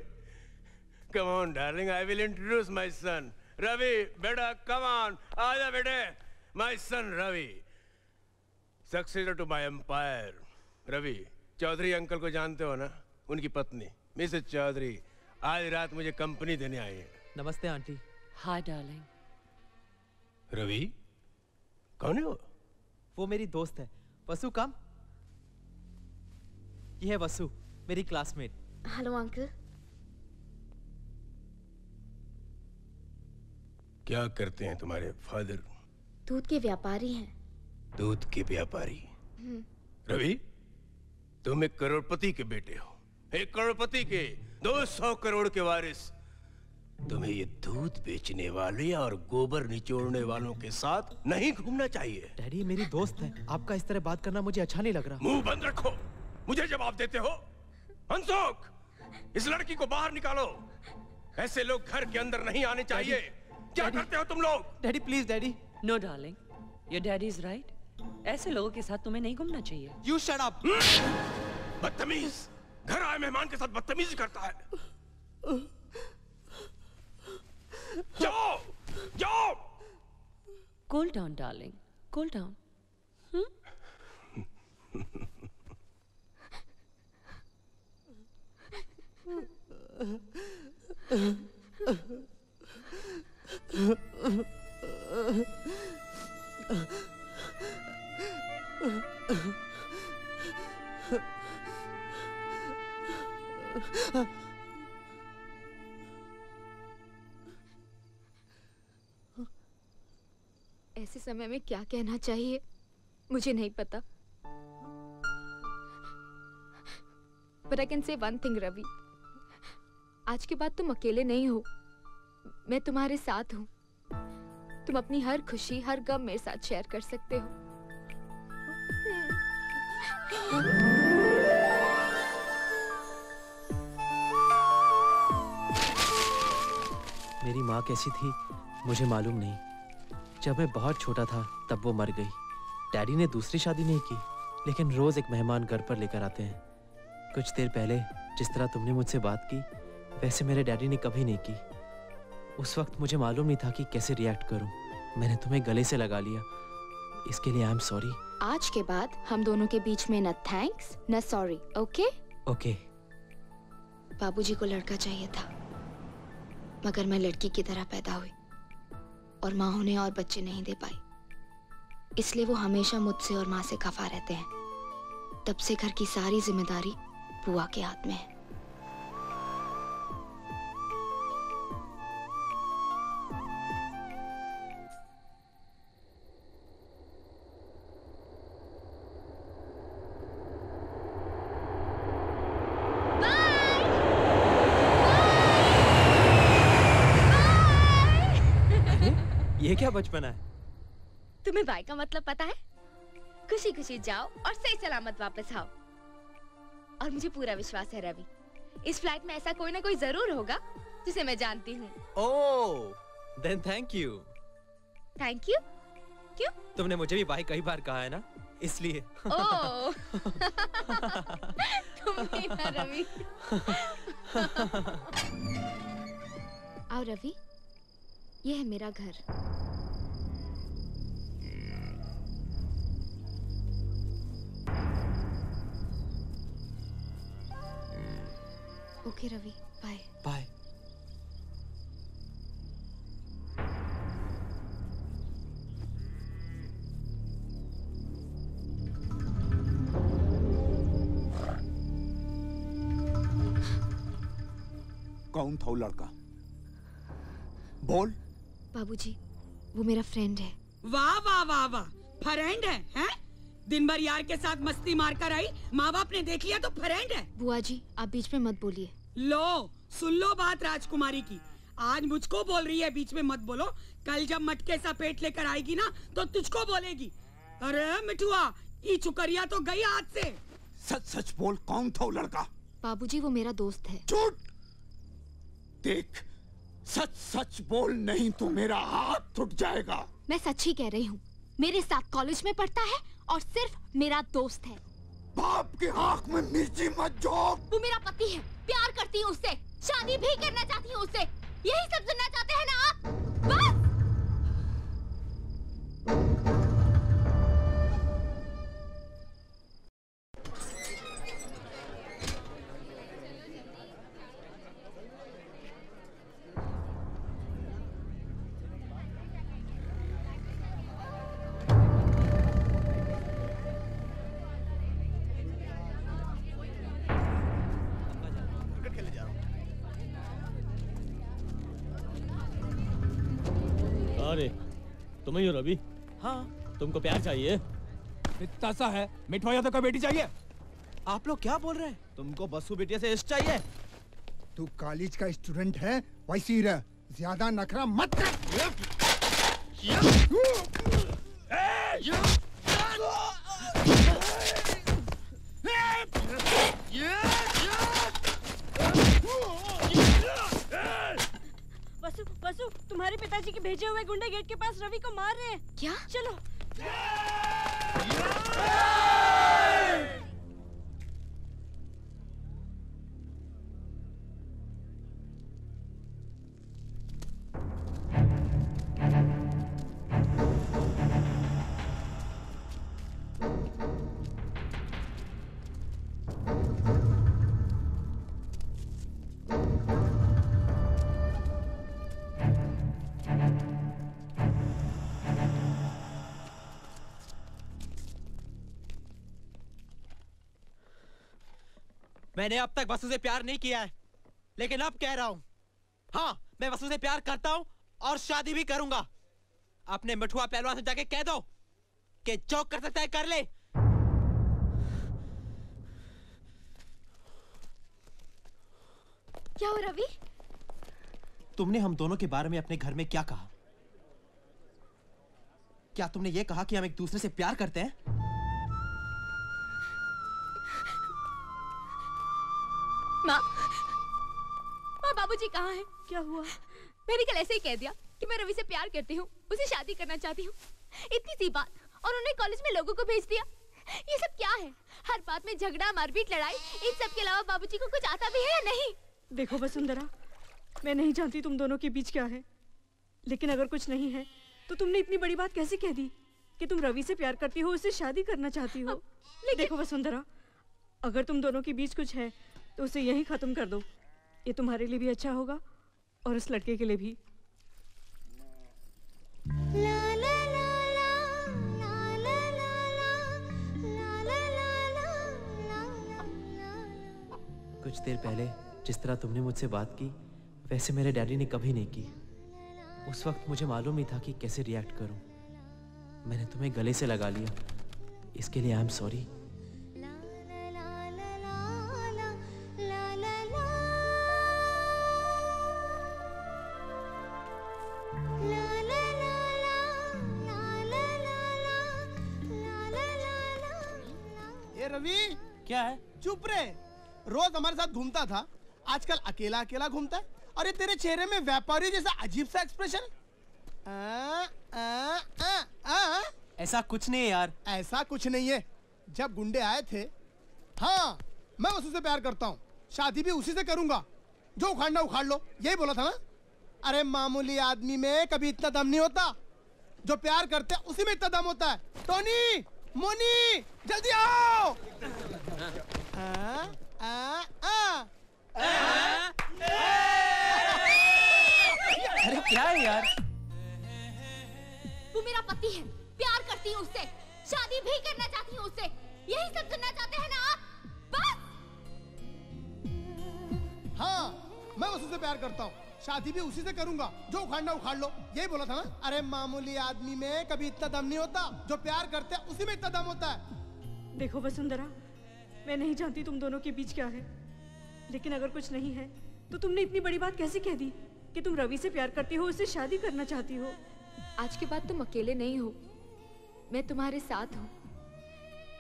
Come on, darling, I will introduce my son. Ravi बेटा, come on, आजा बेटे। My son Ravi, successor to my empire. Ravi, Chaudhary uncle को जानते हो ना? उनकी पत्नी मिसेस चौधरी आज रात मुझे कंपनी देने आई है। नमस्ते आंटी। Hi darling. रवि, कौन है वो? वो मेरी दोस्त है, वसु। कम, ये है वसु, मेरी क्लासमेट। Hello uncle. क्या करते हैं तुम्हारे फादर? दूध के व्यापारी हैं। दूध के व्यापारी? रवि, तुम एक करोड़पति के बेटे हो, एक करोड़पति के 200 करोड़ के वारिस। तुम्हें ये दूध बेचने वाले और गोबर निचोड़ने वालों के साथ नहीं घूमना चाहिए। डैडी, मेरी दोस्त है, आपका इस तरह बात करना मुझे अच्छा नहीं लग रहा। मुंह बंद रखो, मुझे जवाब देते हो? मनसुख, इस लड़की को बाहर निकालो, ऐसे लोग घर के अंदर नहीं आने चाहिए। क्या करते हो तुम लोग? Daddy please. Daddy. No darling, your daddy is right, ऐसे लोगों के साथ तुम्हें नहीं घूमना चाहिए। You shut up! बदतमीज, घर आए मेहमान के साथ बदतमीजी करता है। जाओ, जाओ। Cool down, darling. Cool down. ऐसे समय में क्या कहना चाहिए मुझे नहीं पता। But I can say one thing, Ravi, आज के बाद तुम अकेले नहीं हो, मैं तुम्हारे साथ हूँ। तुम अपनी हर खुशी, हर गम मेरे साथ शेयर कर सकते हो। मेरी माँ कैसी थी मुझे मालूम नहीं, जब मैं बहुत छोटा था तब वो मर गई। डैडी ने दूसरी शादी नहीं की, लेकिन रोज़ एक मेहमान घर पर लेकर आते हैं। कुछ देर पहले जिस तरह तुमने मुझसे बात की वैसे मेरे डैडी ने कभी नहीं की। उस वक्त मुझे मालूम नहीं था कि कैसे रिएक्ट करूं। मैंने तुम्हें गले से लगा लिया, इसके लिए आई एम सॉरी। आज के बाद हम दोनों के बीच में न थैंक्स न सॉरी, ओके? ओके। बाबूजी को लड़का चाहिए था, मगर मैं लड़की की तरह पैदा हुई और माँ उन्हें और बच्चे नहीं दे पाई, इसलिए वो हमेशा मुझसे और माँ से खफा रहते हैं। तब से घर की सारी जिम्मेदारी बुआ के हाथ में है। ये क्या बचपना है? तुम्हें भाई का मतलब पता है? खुशी खुशी जाओ और सही सलामत वापस आओ। और मुझे पूरा विश्वास है रवि, इस फ्लाइट में ऐसा कोई ना कोई जरूर होगा जिसे मैं जानती हूँ। Oh, then thank you. Thank you? क्यों? तुमने मुझे भी भाई कई बार कहा है ना, इसलिए। ओह तुम भी ना रवि। आओ रवि, ये है मेरा घर। Okay Ravi, bye bye. कौन था वो लड़का? बोल। बाबूजी, वो मेरा फ्रेंड है। वाह वाह वाह वाह, फ्रेंड है, हैं? दिन भर यार के साथ मस्ती मार कर आई, माँ बाप ने देख लिया तो फ्रेंड है। बुआ जी, आप बीच में मत बोलिए। लो, सुन लो बात राजकुमारी की। आज मुझको बोल रही है बीच में मत बोलो, कल जब मटके सा पेट लेकर आएगी ना तो तुझको बोलेगी। अरे मिठुआ, ये चुकरिया तो गई हाथ से। सच सच बोल, कौन था वो लड़का? बाबूजी, वो मेरा दोस्त है। झूठ! देख, सच सच बोल, नहीं तो मेरा हाथ टूट जाएगा। मैं सच ही कह रही हूँ, मेरे साथ कॉलेज में पढ़ता है और सिर्फ मेरा दोस्त है। बाप के आँख में मिर्ची मत झोंक। वो मेरा पति है, प्यार करती हूँ उससे, शादी भी करना चाहती हूँ उससे। यही सब सुनना चाहते हैं ना आप? तुम्हें हो रवि? हाँ। तुमको प्यार चाहिए? इतना सा है, मिठुआ यादव का बेटी चाहिए? आप लोग क्या बोल रहे हैं? तुमको बसु बेटिया से इश्क चाहिए? तू कॉलेज का स्टूडेंट है, वैसी रह, ज्यादा नखरा मत कर। बसु, बसु, तुम्हारे पिताजी के भेजे हुए गुंडे गेट के पास रवि को मार रहे हैं। क्या? चलो। मैंने अब तक वसु से प्यार नहीं किया है, लेकिन अब कह रहा हूं, हाँ, मैं वसु से प्यार करता हूं और शादी भी करूंगा। अपने मिठुआ पहलवान से जाके कह दो कि जो कर सकता है कर ले। क्या हो रवि? तुमने हम दोनों के बारे में अपने घर में क्या कहा? क्या तुमने ये कहा कि हम एक दूसरे से प्यार करते हैं? माँ, माँ, बाबूजी कहाँ हैं? क्या हुआ? मैंने कल ऐसे ही कह दिया कि मैं रवि से प्यार करती हूँ, उसे शादी करना चाहती हूँ, इतनी सी बात, और उन्होंने कॉलेज में लोगों को भेज दिया। ये सब क्या है? हर बात में झगड़ा, मारपीट, लड़ाई। इन सब के अलावा बाबूजी को कुछ आता भी है या नहीं? देखो वसुंधरा, मैं नहीं जानती तुम दोनों के बीच क्या है, लेकिन अगर कुछ नहीं है तो तुमने इतनी बड़ी बात कैसे कह दी कि तुम रवि से प्यार करती हो, उससे शादी करना चाहती हो? लेकिन देखो वसुंधरा, अगर तुम दोनों के बीच कुछ है तो उसे यहीं खत्म कर दो। ये तुम्हारे लिए भी अच्छा होगा और उस लड़के के लिए भी। कुछ देर पहले जिस तरह तुमने मुझसे बात की वैसे मेरे डैडी ने कभी नहीं की। उस वक्त मुझे मालूम ही था कि कैसे रिएक्ट करूं। मैंने तुम्हें गले से लगा लिया, इसके लिए आई एम सॉरी। रवि क्या है? चुप रहे। रोज हमारे साथ घूमता था, आजकल अकेला अकेला घूमता है। और ये तेरे चेहरे में व्यापारी जैसा अजीब सा एक्सप्रेशन। ऐसा कुछ नहीं है यार, ऐसा कुछ नहीं है। जब गुंडे आए थे, हाँ मैं उसी से प्यार करता हूँ, शादी भी उसी से करूंगा, जो उखाड़ना उखाड़ लो, यही बोला था ना। अरे मामूली आदमी में कभी इतना दम नहीं होता, जो प्यार करते उसी में इतना दम होता है। टोनी, मोनी, जल्दी आओ। अरे क्या है यार? वो मेरा पति है, प्यार करती हूँ उससे, शादी भी करना चाहती हूँ उससे। यही सब सुनना चाहते हैं ना आप? बस। हाँ मैं उसी से प्यार करता हूँ, शादी भी उसी से करूंगा, जो उखाड़ना उखाड़ लो, यही बोला था ना। अरे मामूली आदमी में कभी इतना दम नहीं होता, जो प्यार करते हैं उसी में इतना दम होता है। देखो वसुंधरा, मैं नहीं जानती तुम दोनों के बीच क्या है, लेकिन अगर कुछ नहीं है तो तुमने इतनी बड़ी बात कैसे कह दी कि तुम रवि से प्यार करती हो, उससे शादी करना चाहती हो। आज के बाद तुम अकेले नहीं हो, मैं तुम्हारे साथ हूँ।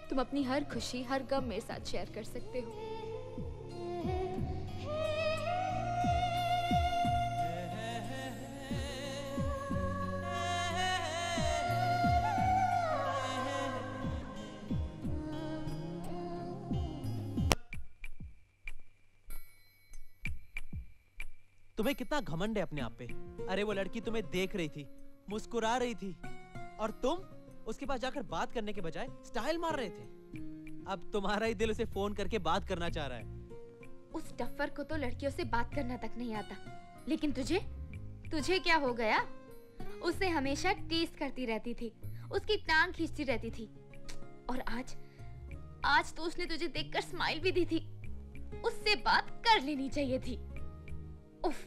तुम अपनी हर खुशी, हर गम मेरे साथ शेयर कर सकते हो। तुम्हें कितना घमंड है अपने आप पे। अरे वो लड़की तुम्हें देख रही थी, मुस्कुरा रही थी, और तुम उसके पास जाकर बात करने के बजाय स्टाइल मार रहे थे। अब तुम्हारा ही दिल उसे फोन करके बात करना चाह रहा है। उस डफर को तो लड़कियों से बात करना तक नहीं आता, लेकिन तुझे तुझे क्या हो गया? उसे हमेशा टीस करती रहती थी, उसकी टांग खींचती रहती थी, और आज तो उसने तुझे देखकर स्माइल भी दी थी। उससे बात कर लेनी चाहिए थी। उफ।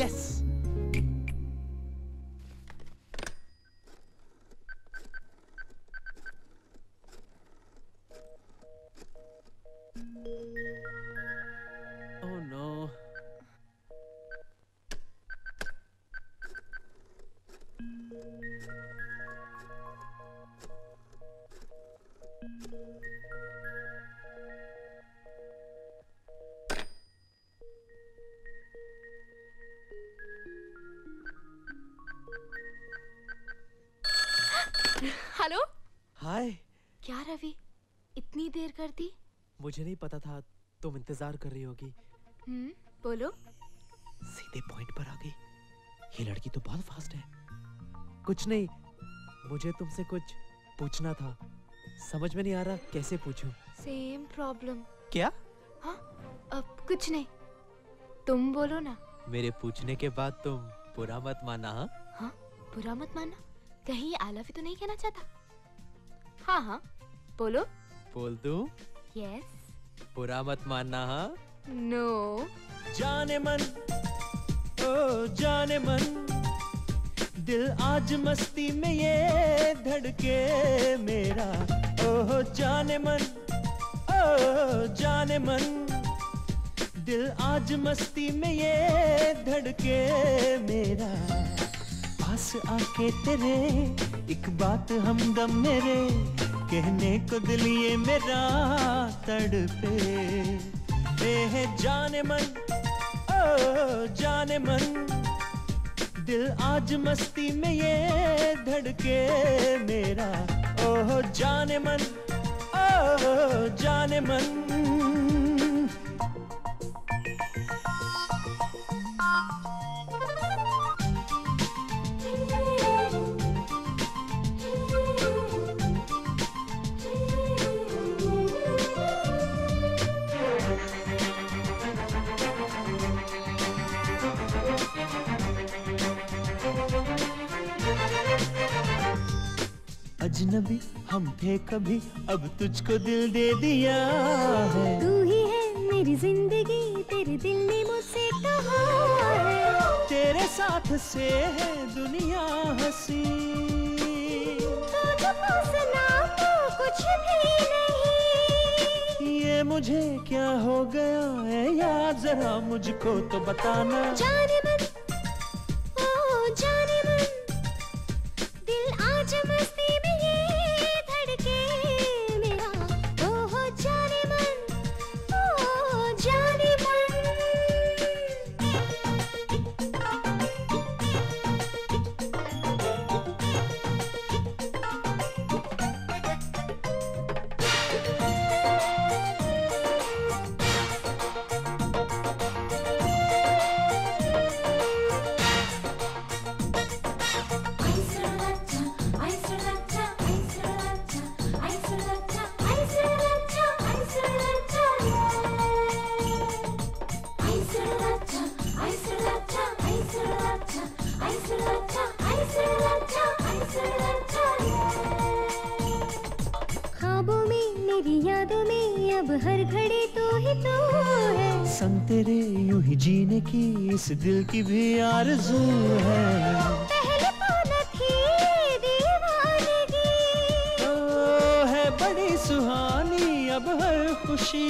Yes. Oh no. Hello. Hi. क्या रवि, इतनी देर कर दी? मुझे नहीं पता था तुम इंतजार कर रही होगी। बोलो। सीधे पॉइंट पर आ गई। ये लड़की तो बहुत फास्ट है। कुछ नहीं, मुझे तुमसे कुछ पूछना था, समझ में नहीं आ रहा कैसे पूछूं। Same problem. क्या? हाँ अब कुछ नहीं, तुम बोलो ना। मेरे पूछने के बाद तुम बुरा मत माना। हाँ बुरा मत माना, कहीं आलाफी तो नहीं कहना चाहता? हाँ हाँ बोलो। बोल दूं? यस। बुरा मत मानना। हाँ नो। जाने मन, ओ जाने मन, दिल आज मस्ती में ये धड़के मेरा। ओ जाने मन, ओ जाने मन, दिल आज मस्ती में ये धड़के मेरा। आस आके तेरे एक बात हमदम मेरे, कहने को दिल ये मेरा तड़पे है जाने मन ओ जाने मन दिल आज मस्ती में ये धड़के मेरा ओ जाने मन ओ जाने मन अजनबी हम थे कभी अब तुझको दिल दे दिया है। तू ही है मेरी जिंदगी तेरे दिल ने मुझसे कहा है। तेरे साथ से है दुनिया हसी तुझको सुना तो कुछ भी नहीं। ये मुझे क्या हो गया है यार जरा मुझको तो बताना। जाने मन ओ जाने मन दिल आज मस्ती में दिल की भी आरज़ू है। पहले पाना थी दीवानगी ओ है बड़ी सुहानी अब हर खुशी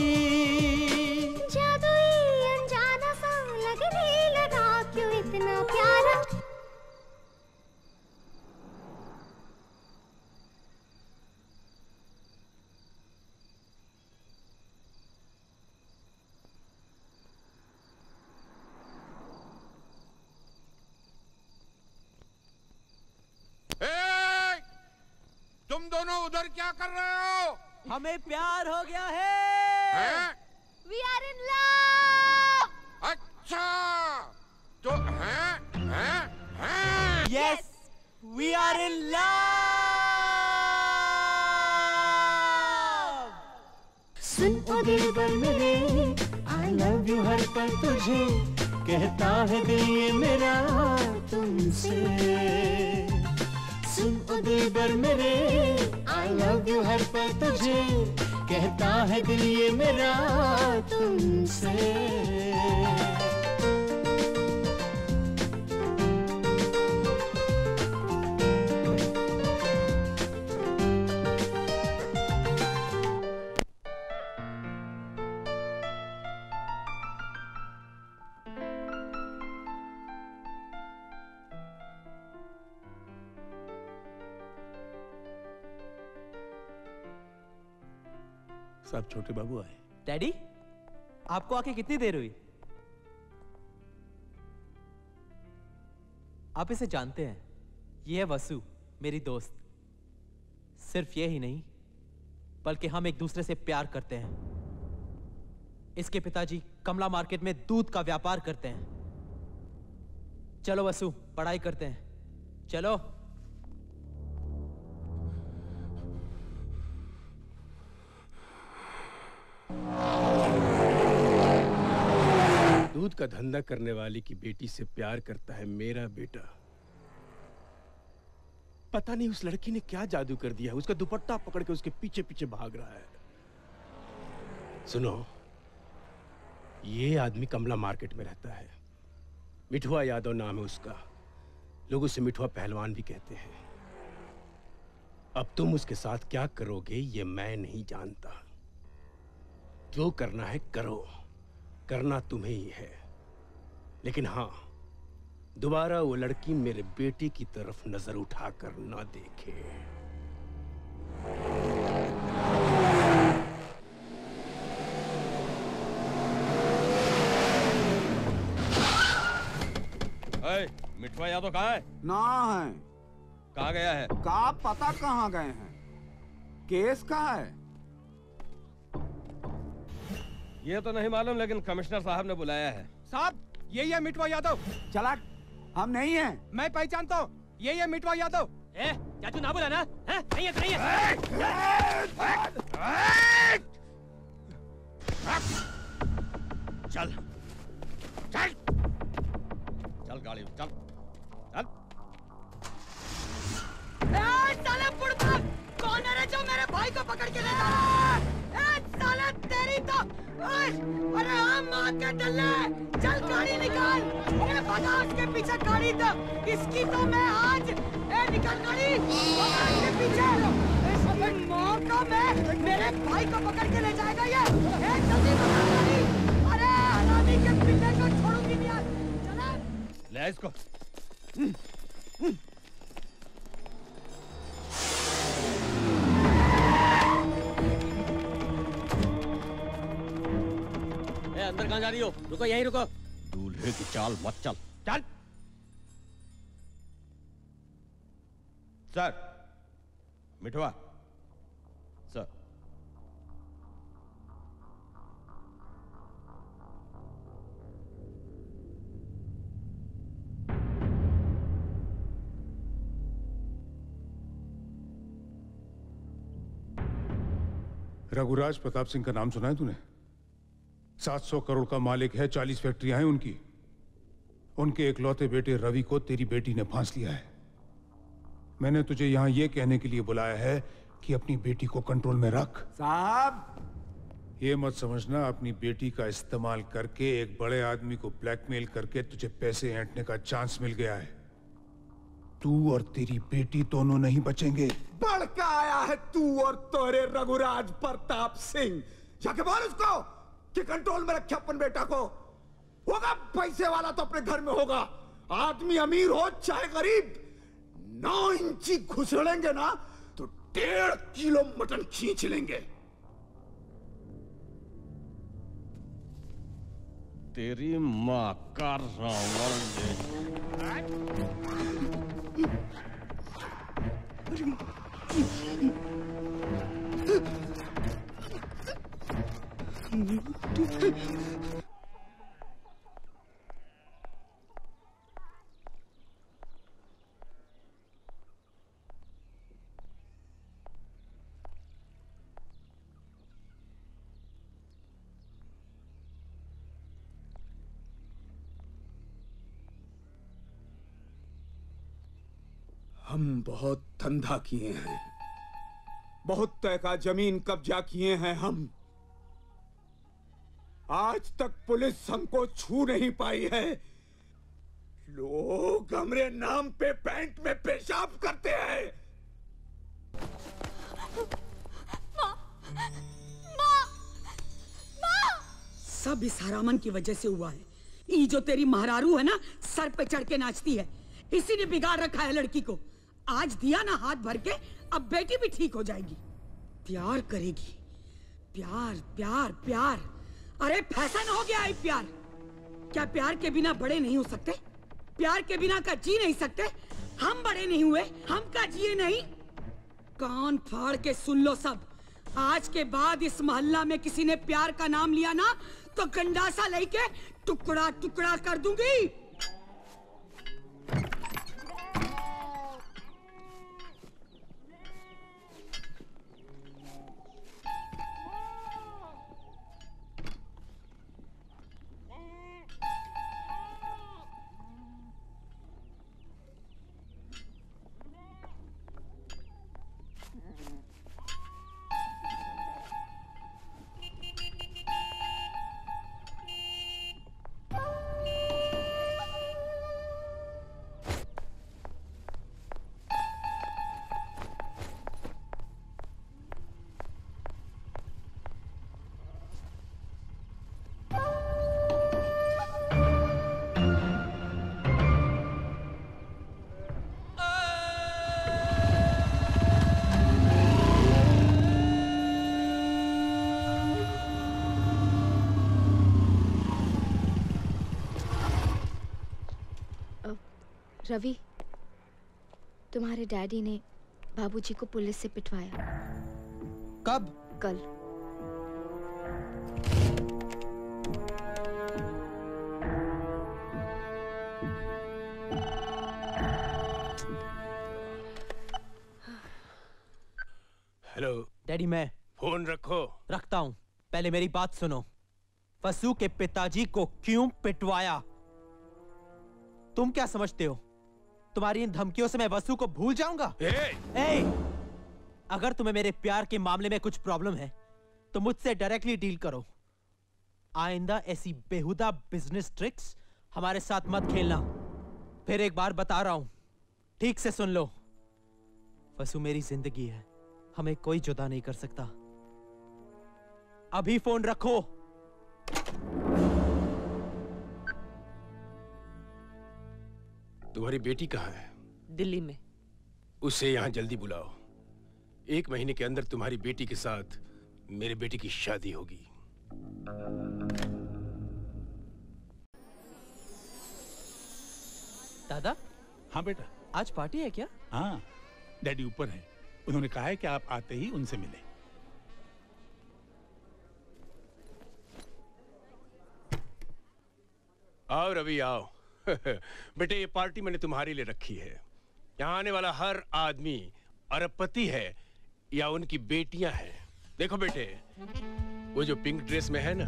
जादुई अनजाना सा लगने लगा क्यों इतना प्यारा। क्या कर रहे हो? हमें प्यार हो गया है। We are in love. अच्छा तो हैं? Yes, we are in love. सुन ओ दिल भर मेरे, I love you हर पल तुझे कहता है दिल ये मेरा तुमसे। सुन ओ दिल भर मेरे I love you हर पल तुझे कहता है दिल ये मेरा तुमसे। साहब छोटे बाबू आए। डैडी आपको आके कितनी देर हुई? आप इसे जानते हैं, ये है वसु मेरी दोस्त। सिर्फ ये ही नहीं बल्कि हम एक दूसरे से प्यार करते हैं। इसके पिताजी कमला मार्केट में दूध का व्यापार करते हैं। चलो वसु पढ़ाई करते हैं चलो। दूध का धंधा करने वाली की बेटी से प्यार करता है मेरा बेटा। पता नहीं उस लड़की ने क्या जादू कर दिया है, उसका दुपट्टा पकड़ के उसके पीछे पीछे भाग रहा है। सुनो, ये आदमी कमला मार्केट में रहता है, मिठुआ यादव नाम है उसका, लोग उसे मिठुआ पहलवान भी कहते हैं। अब तुम उसके साथ क्या करोगे ये मैं नहीं जानता, जो करना है करो, करना तुम्हें ही है। लेकिन हाँ, दोबारा वो लड़की मेरे बेटे की तरफ नजर उठाकर ना देखे। मिठुआ यादव कहाँ है? ना है। कहाँ गया है? का पता कहाँ गए हैं? केस कहाँ है? ये तो नहीं मालूम, लेकिन कमिश्नर साहब ने बुलाया है। साहब यही है मिठुआ यादव। चला, हम नहीं हैं। मैं पहचानता हूँ, यही है मिठुआ यादव। ए, चाचू ना बुलाना, नहीं है तो नहीं है। चल चल चल गाड़ी चल चल। साला पुड़ता कौन है जो मेरे भाई को पकड़ के ले जा रहा है? साला तेरी तो, अरे हम मार के चल चल गाड़ी निकाल। अरे भगा उसके पीछे गाड़ी तो, इसकी तो मैं आज निकाल गाड़ी के पीछे। मौका में मेरे भाई को पकड़ के ले जाएगा ये। जल्दी बता गाड़ी। अरे हरामी के पिल्ले को छोड़ूंगी नहीं आज। चला ले इसको। ए, अंदर कहाँ जा रही हो? रुको, यहीं रुको। दूल्हे की चाल मत चल। चल सर। मिठुआ रघुराज प्रताप सिंह का नाम सुना है तूने? 700 करोड़ का मालिक है, 40 फैक्ट्रियां हैं उनकी। उनके एकलौते बेटे रवि को तेरी बेटी ने फांस लिया है। मैंने तुझे यहां यह कहने के लिए बुलाया है कि अपनी बेटी को कंट्रोल में रख। साहब ये मत समझना अपनी बेटी का इस्तेमाल करके एक बड़े आदमी को ब्लैकमेल करके तुझे पैसे ऐंठने का चांस मिल गया है। तू और तेरी बेटी दोनों नहीं बचेंगे। बढ़ के आया है तू और तोरे रघुराज प्रताप सिंह। जाके बोल उसको कि कंट्रोल में रखे अपन बेटा को। होगा पैसे वाला तो अपने घर में होगा, आदमी अमीर हो चाहे गरीब। 9 इंची घुसड़ेंगे ना तो 1.5 किलो मटन खींच लेंगे। तेरी माँ का हम बहुत धंधा किए हैं, बहुत तय का जमीन कब्जा किए हैं हम। आज तक पुलिस हमको छू नहीं पाई है। लोग हमरे नाम पे पैंट में पेशाब करते हैं। माँ, माँ, माँ। सब इस हरामन की वजह से हुआ है। ये जो तेरी महारारू है ना, सर पे चढ़ के नाचती है, इसी ने बिगाड़ रखा है लड़की को। आज दिया ना हाथ भर के, अब बेटी भी ठीक हो जाएगी, प्यार करेगी। प्यार प्यार प्यार, अरे फैशन हो गया है प्यार। क्या प्यार के बिना बड़े नहीं हो सकते? प्यार के बिना का जी नहीं सकते? हम बड़े नहीं हुए, हम का जिए नहीं? कान फाड़ के सुन लो सब, आज के बाद इस मोहल्ला में किसी ने प्यार का नाम लिया ना तो गंडासा लेके टुकड़ा टुकड़ा कर दूंगी। रवि, तुम्हारे डैडी ने बाबूजी को पुलिस से पिटवाया। कब? कल। हेलो डैडी, मैं फोन रखता हूँ। पहले मेरी बात सुनो, वसु के पिताजी को क्यों पिटवाया? तुम क्या समझते हो, तुम्हारी इन धमकियों से मैं वसु को भूल जाऊंगा? अगर तुम्हें मेरे प्यार के मामले में कुछ प्रॉब्लम है तो मुझसे डायरेक्टली डील करो। आइंदा ऐसी बेहुदा बिजनेस ट्रिक्स हमारे साथ मत खेलना। फिर एक बार बता रहा हूं, ठीक से सुन लो। वसु मेरी जिंदगी है, हमें कोई जुदा नहीं कर सकता। अभी फोन रखो। तुम्हारी बेटी कहाँ है? दिल्ली में। उसे यहाँ जल्दी बुलाओ। 1 महीने के अंदर तुम्हारी बेटी के साथ मेरे बेटे की शादी होगी। दादा। हाँ बेटा। आज पार्टी है क्या? हाँ, डैडी ऊपर हैं। उन्होंने कहा है कि आप आते ही उनसे मिलें। आओ रवि आओ। बेटे ये पार्टी मैंने तुम्हारे लिए रखी है। यहाँ आने वाला हर आदमी अरबपति है या उनकी बेटियां हैं। देखो बेटे, वो जो पिंक ड्रेस में है ना,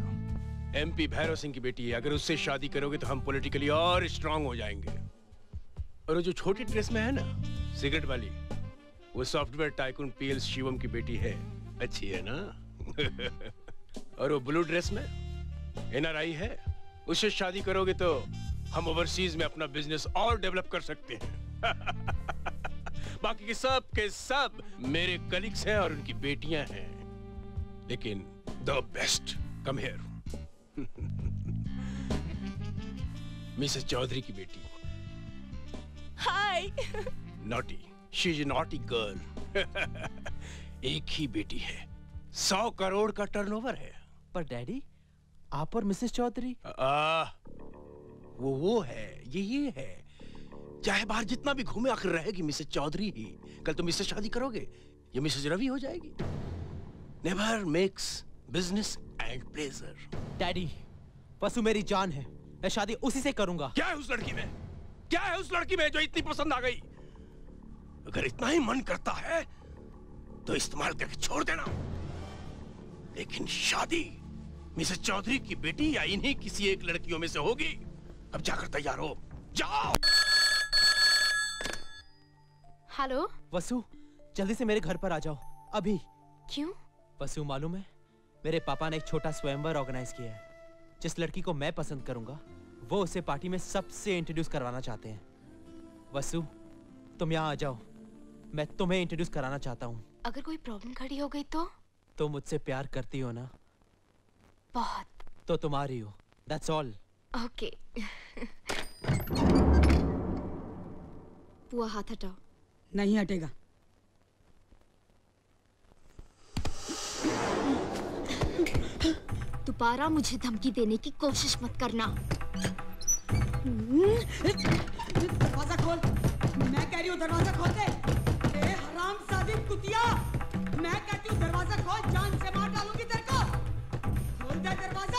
एमपी भैरव सिंह की बेटी है। अगर उससे शादी करोगे तो हम पॉलिटिकली और स्ट्रांग हो जाएंगे। और वो जो छोटी ड्रेस में है ना, सिगरेट वाली, वो सॉफ्टवेयर टाइकून पीएल शिवम की बेटी है। अच्छी है ना। और वो ब्लू ड्रेस में एनआरआई है, उससे शादी करोगे तो हम ओवरसीज में अपना बिजनेस और डेवलप कर सकते हैं। बाकी के सब मेरे कलीग्स हैं और उनकी बेटियां हैं। लेकिन the best come here. Mrs Chaudhary की बेटी। Hi. Naughty, she is naughty girl. एक ही बेटी है, 100 करोड़ का टर्नओवर है। पर डैडी, आप और मिसेस चौधरी? वो है, यही है। चाहे बाहर जितना भी घूमे, आखिर रहेगी मिसेस चौधरी ही। कल तुम इससे शादी करोगे, ये मिसेस रवि हो जाएगी। Never makes business and pleasure. Daddy, Vasu मेरी जान है, मैं शादी उसी से करूंगा। क्या है उस लड़की में? क्या है उस लड़की में जो इतनी पसंद आ गई? अगर इतना ही मन करता है तो इस्तेमाल करके छोड़ देना, लेकिन शादी मिसेस चौधरी की बेटी या इन्हीं किसी एक लड़कियों में से होगी। अब जाकर तैयार हो जाओ। हेलो वसु, जल्दी से मेरे घर पर आ जाओ अभी। क्यों? वसु मालूम है, मेरे पापा ने एक छोटा स्वयंवर ऑर्गेनाइज किया है। जिस लड़की को मैं पसंद करूंगा वो उसे पार्टी में सबसे इंट्रोड्यूस करवाना चाहते हैं। वसु तुम यहाँ आ जाओ, मैं तुम्हें इंट्रोड्यूस कराना चाहता हूँ। अगर कोई प्रॉब्लम खड़ी हो गई तो? तुम मुझसे प्यार करती हो ना? बहुत। तो तुम्हारी हो, दैट्स ऑल। ओके। पूरा हाथ हटाओ। नहीं हटेगा। दोबारा मुझे धमकी देने की कोशिश मत करना। दरवाजा खोल। मैं कह रही हूँ दरवाजा खोल दे। ए हराम सादी कुतिया, मैं कहती हूँ दरवाजा खोल, जान से मार डालूंगी तेरे को। खोल दे दरवाजा।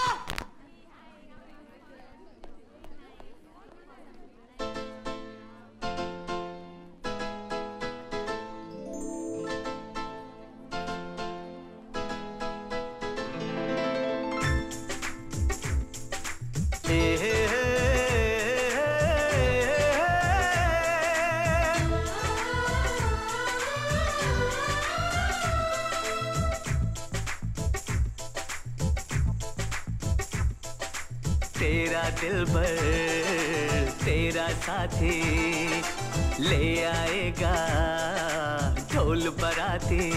साथी ले आएगा ढोल बराती,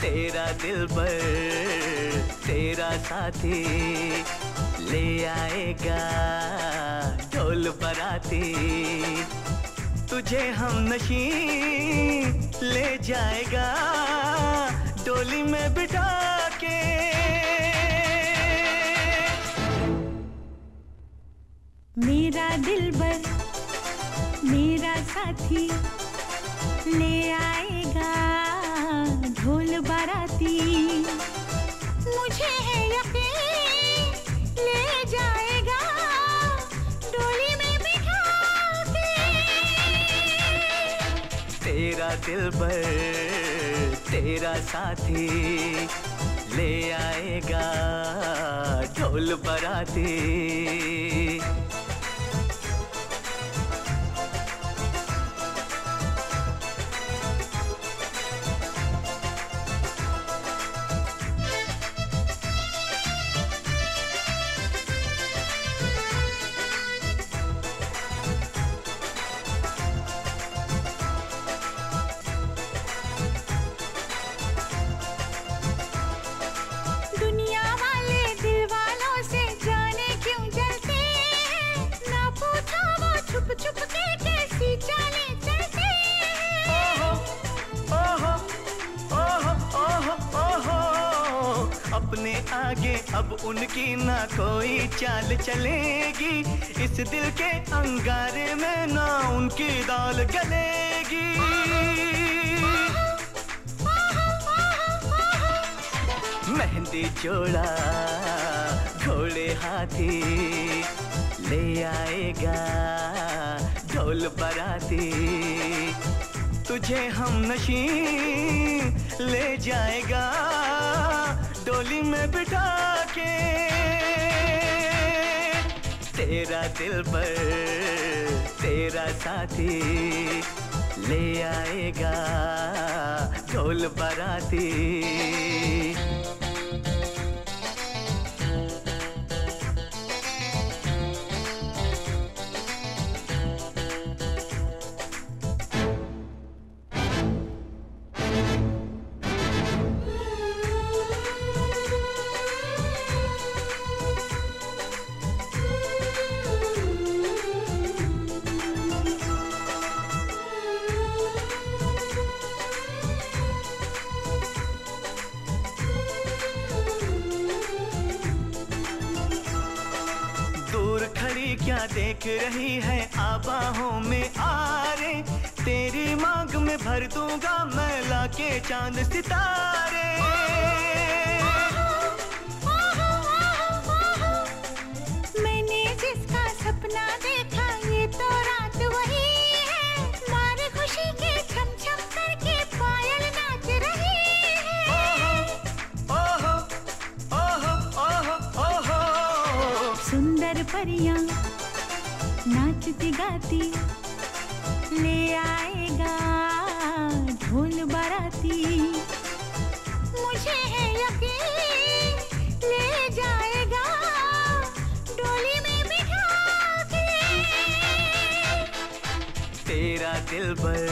तेरा दिलबर तेरा साथी ले आएगा ढोल बराती। तुझे हम नशी ले जाएगा डोली में बिठा के। मेरा दिलबर साथी ले आएगा ढोल बाराती, मुझे है यकीन ले जाएगा डोली में बिठा के। तेरा दिलबर तेरा साथी ले आएगा ढोल बाराती। आगे अब उनकी ना कोई चाल चलेगी, इस दिल के अंगारे में ना उनकी दाल गलेगी। मेहंदी जोड़ा घोड़े हाथी ले आएगा ढोल बराती, तुझे हम नशी ले जाएगा डोली में बिठा के। तेरा दिलबर तेरा साथी ले आएगा ढोल बाराती। देख रही है आबाहों में आरे, तेरी मांग में भर दूंगा मैं लाके चांद सितारे। मैंने जिसका सपना देखा ये तो रात वही है, मारे खुशी के छम छम करके पायल नाच रही है। ओहो ओहो ओहो ओहो, सुंदर परियां नाचती गाती ले आएगा ढोल बाराती, मुझे है यकीन ले जाएगा डोली में बिठा के। तेरा दिलबर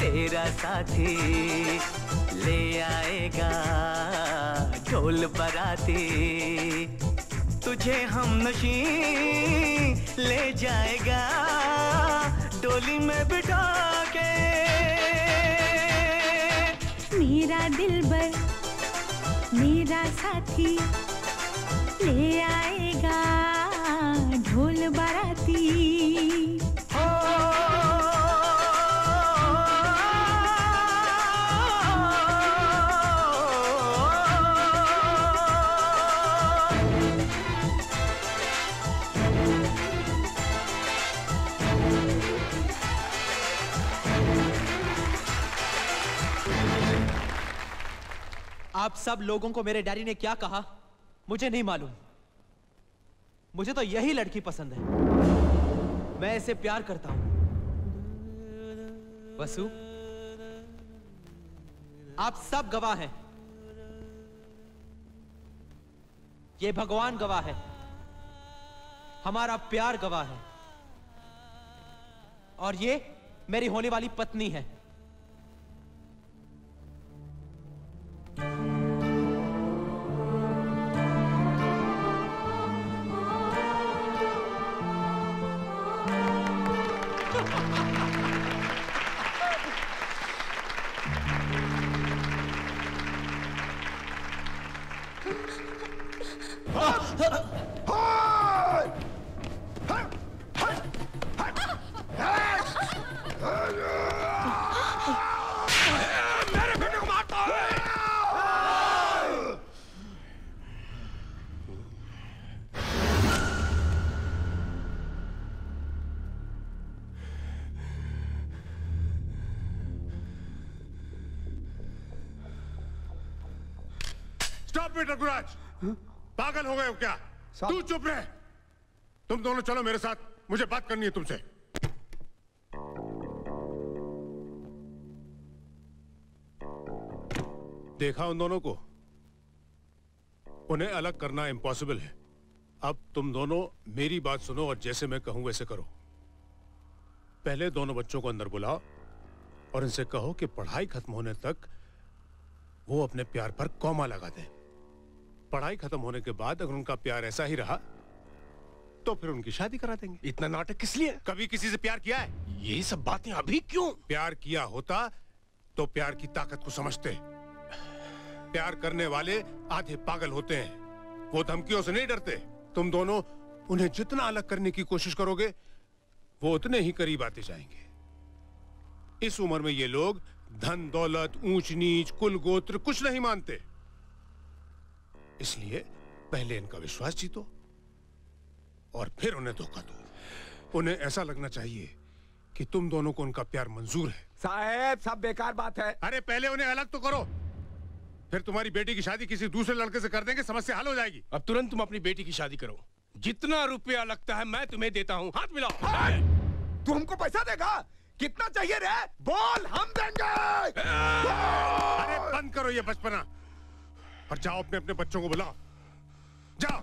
तेरा साथी ले आएगा ढोल बाराती, तुझे हम नशीं ले जाएगा डोली में बिठा के। मेरा दिलबर मेरा साथी ले आएगा ढोल बाराती। आप सब लोगों को मेरे डैडी ने क्या कहा मुझे नहीं मालूम, मुझे तो यही लड़की पसंद है, मैं इसे प्यार करता हूं। वसु, आप सब गवाह हैं, ये भगवान गवाह है, हमारा प्यार गवाह है, और ये मेरी होने वाली पत्नी है। एक मिनट रघुराज, पागल हो गए हो क्या? तू चुप रहे, तुम दोनों चलो मेरे साथ, मुझे बात करनी है तुमसे। देखा उन दोनों को, उन्हें अलग करना इम्पॉसिबल है। अब तुम दोनों मेरी बात सुनो और जैसे मैं कहूं वैसे करो। पहले दोनों बच्चों को अंदर बुलाओ और इनसे कहो कि पढ़ाई खत्म होने तक वो अपने प्यार पर कॉमा लगा दें। पढ़ाई खत्म होने के बाद अगर उनका प्यार ऐसा ही रहा तो फिर उनकी शादी करा देंगे। इतना नाटक किस लिए? कभी किसी से प्यार किया है? ये सब बातें अभी क्यों? प्यार किया होता तो प्यार की ताकत को समझते। प्यार करने वाले आधे पागल होते हैं, वो धमकियों से नहीं डरते। तुम दोनों उन्हें जितना अलग करने की कोशिश करोगे वो उतने ही करीब आते जाएंगे। इस उम्र में ये लोग धन दौलत ऊंच नीच कुल गोत्र कुछ नहीं मानते, इसलिए पहले इनका विश्वास जीतो और फिर उन्हें धोखा दो। उन्हें ऐसा लगना चाहिए कि तुम दोनों को उनका प्यार मंजूर है। साहब सब बेकार बात है। अरे पहले उन्हें अलग तो करो, फिर तुम्हारी बेटी की शादी किसी दूसरे लड़के से कर देंगे, समस्या हल हो जाएगी। अब तुरंत तुम अपनी बेटी की शादी करो, जितना रुपया लगता है मैं तुम्हें देता हूँ। हाथ मिलाओ। तू हमको पैसा देगा? कितना चाहिए रे? बोल। हम देंगे। अरे बंद करो ये बचपना और जाओ अपने अपने बच्चों को बुलाओ, जाओ।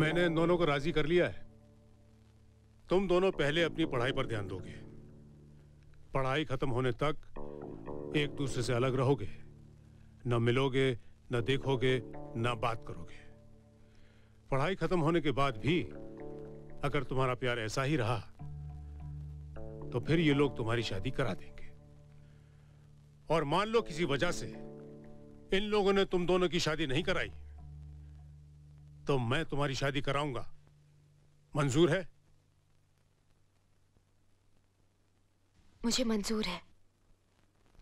मैंने इन दोनों को राजी कर लिया है। तुम दोनों पहले अपनी पढ़ाई पर ध्यान दोगे, पढ़ाई खत्म होने तक एक दूसरे से अलग रहोगे, न मिलोगे, न देखोगे, न बात करोगे। पढ़ाई खत्म होने के बाद भी अगर तुम्हारा प्यार ऐसा ही रहा तो फिर ये लोग तुम्हारी शादी करा देंगे। और मान लो किसी वजह से इन लोगों ने तुम दोनों की शादी नहीं कराई तो मैं तुम्हारी शादी कराऊंगा, मंजूर है? मुझे मंजूर है।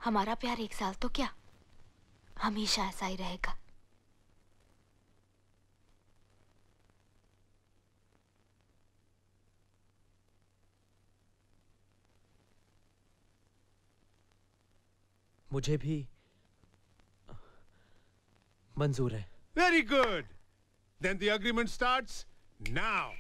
हमारा प्यार एक साल तो क्या, हमेशा ऐसा ही रहेगा। मुझे भी मंजूर है। Very good, then the agreement starts now.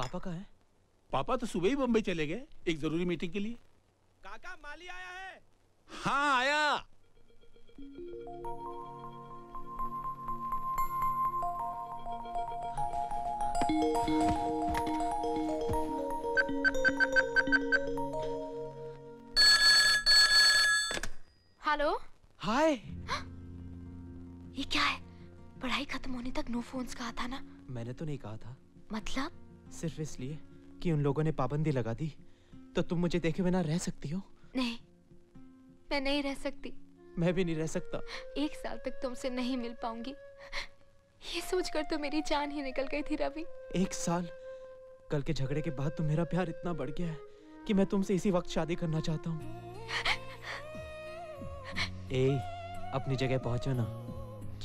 पापा कहाँ है? पापा तो सुबह ही बम्बई चले गए एक जरूरी मीटिंग के लिए। काका माली आया है? हाँ आया। हेलो। हाय। ये क्या है? पढ़ाई खत्म होने तक नो फोन्स कहा था ना? मैंने तो नहीं कहा था। मतलब? सिर्फ इसलिए कि उन लोगों ने पाबंदी लगा दी तो तुम मुझे देखे बिना रह सकती हो? नहीं, मैं नहीं रह सकती। मैं भी नहीं रह सकता। एक साल तक तुमसे नहीं मिल पाऊंगी, ये सोचकर तो मेरी जान ही निकल गई थी रवि। एक साल? कल के झगड़े के बाद तो मेरा प्यार इतना बढ़ गया है कि मैं तुमसे इसी वक्त शादी करना चाहता हूँ। अपनी जगह पहुँचो ना।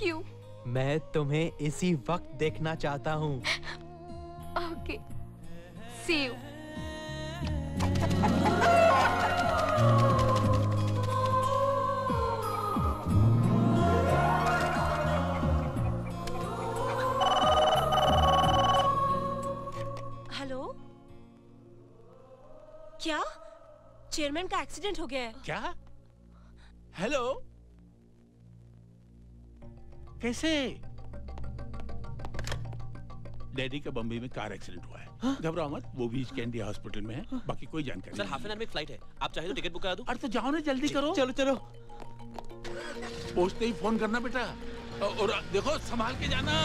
क्यों? मैं तुम्हें इसी वक्त देखना चाहता हूँ। Okay. See you. Hello? क्या? चेयरमैन का एक्सीडेंट हो गया है? क्या? हेलो कैसे? डैडी का बम्बई में कार एक्सीडेंट हुआ है, घबराओ मत, वो भी कैंडी हॉस्पिटल में है, बाकी कोई जानकारी सर हाफ एन आवर में फ्लाइट है, आप चाहे तो टिकट बुक करा दूं। अरे तो जाओ ना, जल्दी करो। चलो चलो, पहुंचते ही फोन करना बेटा, और देखो संभाल के जाना।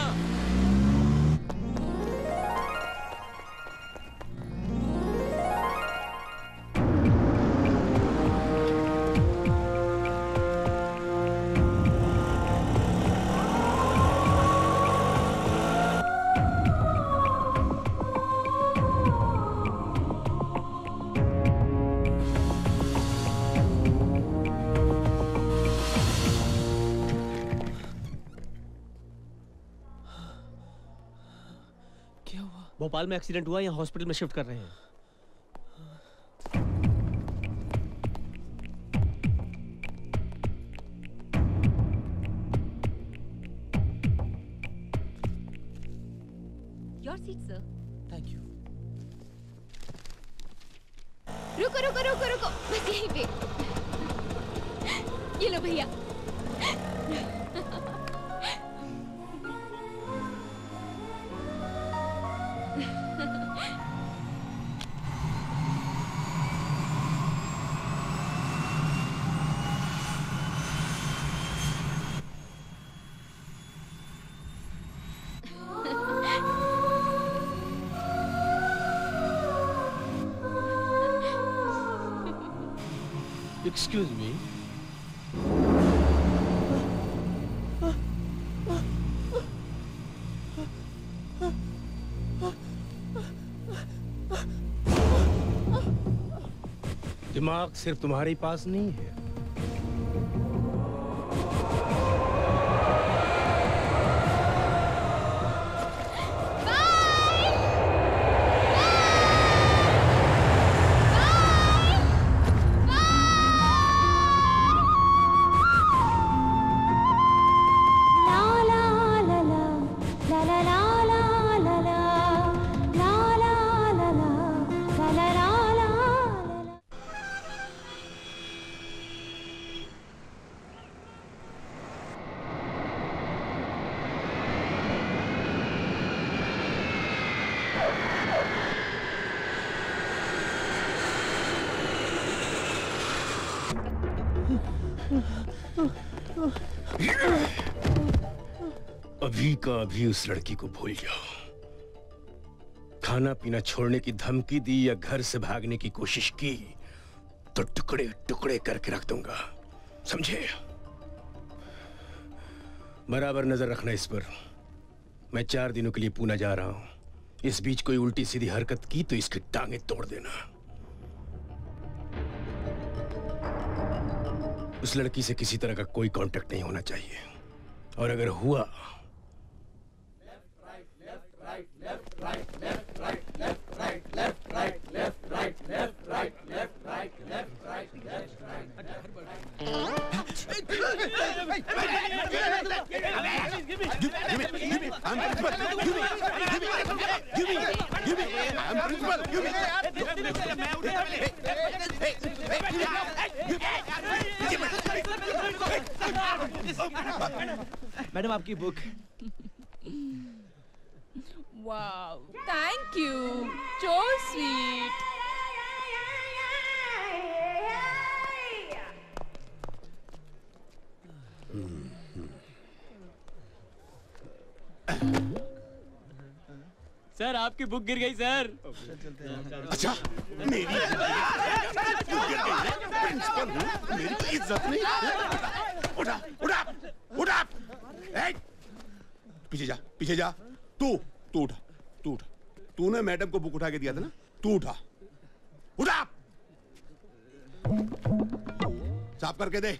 भोपाल में एक्सीडेंट हुआ, यहाँ हॉस्पिटल में शिफ्ट कर रहे हैं। Your seat, sir. Thank you. रुको रुको रुको रुको, बस यहीं पे। ये लो भैया। Excuse me. दिमाग सिर्फ तुम्हारे पास नहीं है। अभी उस लड़की को भूल जाओ। खाना पीना छोड़ने की धमकी दी या घर से भागने की कोशिश की तो टुकड़े टुकड़े करके रख दूंगा, समझे? बराबर नजर रखना इस पर। मैं 4 दिनों के लिए पूना जा रहा हूं, इस बीच कोई उल्टी सीधी हरकत की तो इसकी टांगें तोड़ देना। उस लड़की से किसी तरह का कोई कांटेक्ट नहीं होना चाहिए, और अगर हुआ मैडम आपकी book. Wow, thank you. So sweet. Sir आपकी बुक गिर गई सर। अच्छा, मेरी बुक गिर गई, प्रिंसिपल हूँ, मेरी तो इज्जत नहीं। उठा उठा उठा, पीछे जा तू उठा, तूने मैडम को बुक उठा के दिया था ना, तू उठा उठा, साफ करके दे,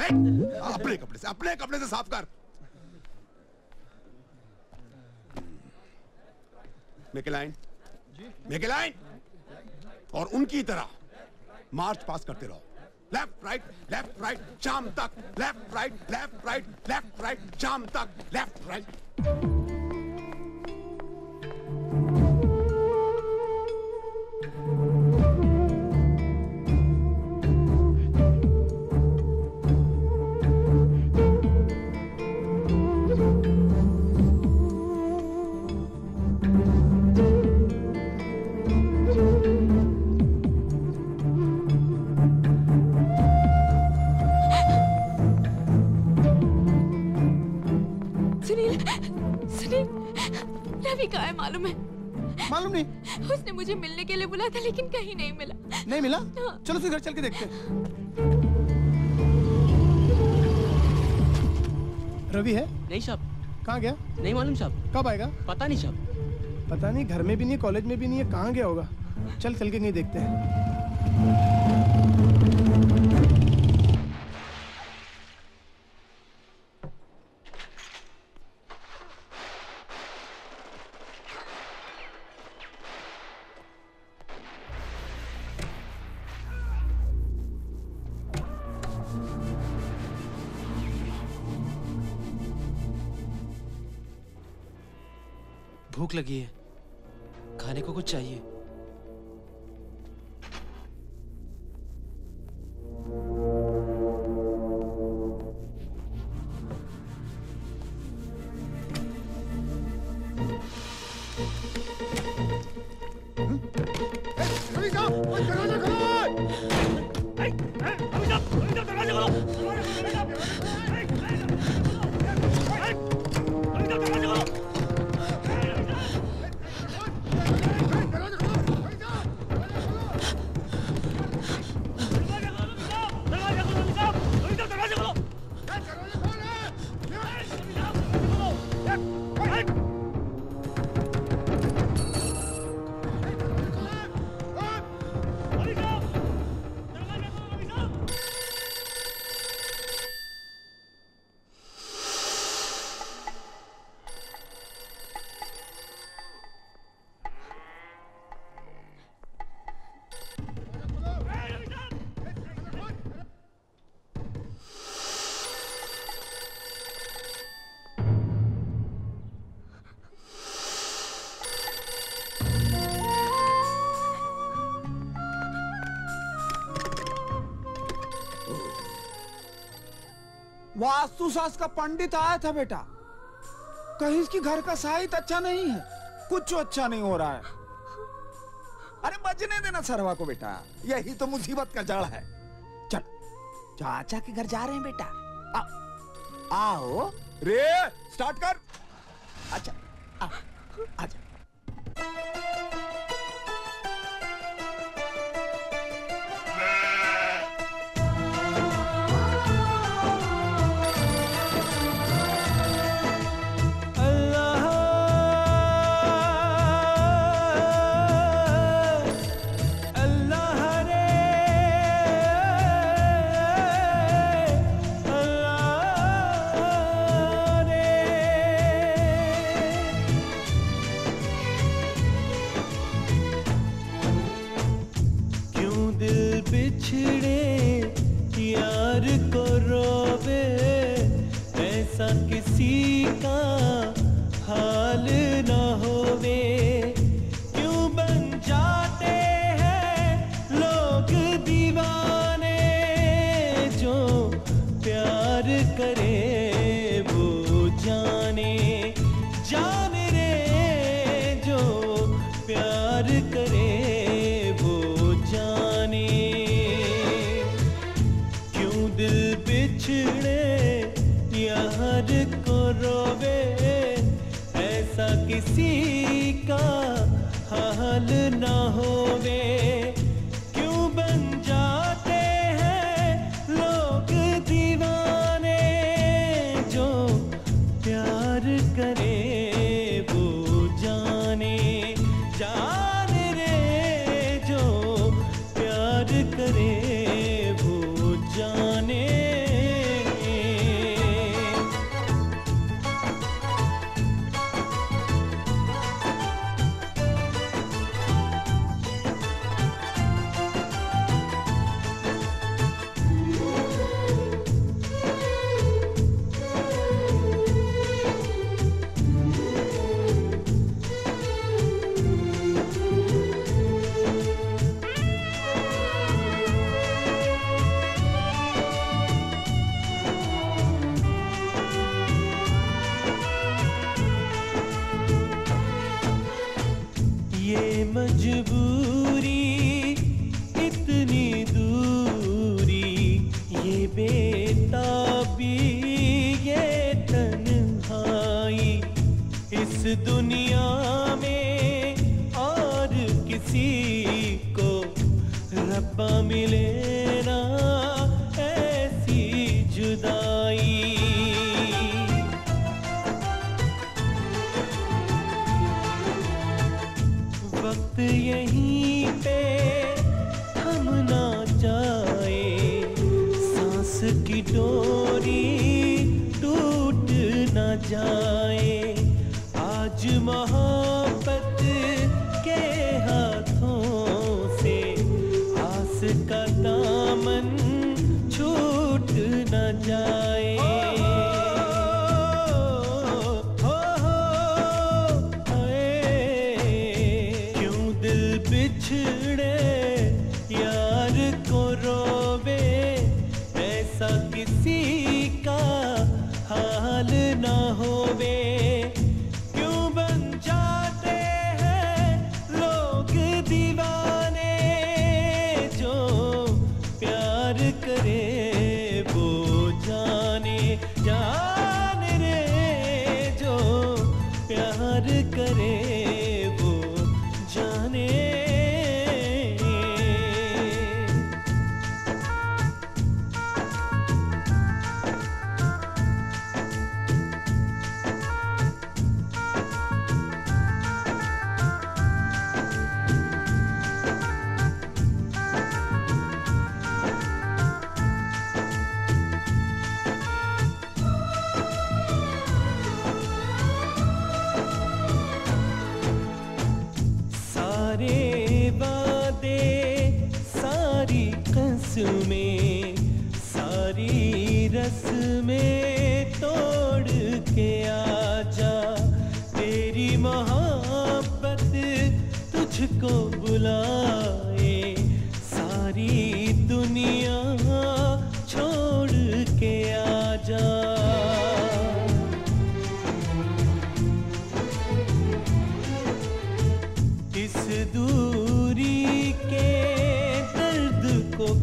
अपने कपड़े से साफ कर। मेके लाइन और उनकी तरह मार्च पास करते रहो, लेफ्ट राइट शाम तक, लेफ्ट राइट शाम तक, लेफ्ट राइट। सुनील, सुनील, रवि कहाँ है मालूम है? मालूम नहीं। उसने मुझे मिलने के लिए बुलाया था लेकिन कहीं नहीं मिला। नहीं मिला? चलो फिर घर चल के देखते हैं। रवि है? नहीं साहब। कहाँ गया? नहीं मालूम साहब। कब आएगा? पता नहीं साहब। पता नहीं, घर में भी नहीं, कॉलेज में भी नहीं है, कहाँ गया होगा? चल चल के नहीं देखते हैं। भूख लगी है, खाने को कुछ चाहिए। वास्तुशास्त्र का पंडित आया था बेटा, कहीं इसकी घर का साहित्य अच्छा नहीं है, कुछ अच्छा नहीं हो रहा है। अरे बजने देना सरवा को बेटा, यही तो मुसीबत का जड़ है। चल चाचा के घर जा रहे हैं बेटा। आओ रे, स्टार्ट कर। अच्छा आजा। दुनिया में और किसी को रब्बा मिले ना ऐसी जुदाई। वक्त यहीं पे हम ना जाए, सांस की डोरी टूट ना जाए। आज मोहब्बत के हाथों से आस का दामन छूट न जाए। क्यों दिल बिछड़े यार को रोवे, ऐसा किसी का हाल ना होवे। में सारी रस्में तोड़ के आजा, तेरी मोहब्बत तुझको बुलाए। सारी दुनिया छोड़ के आजा, इस दूरी के दर्द को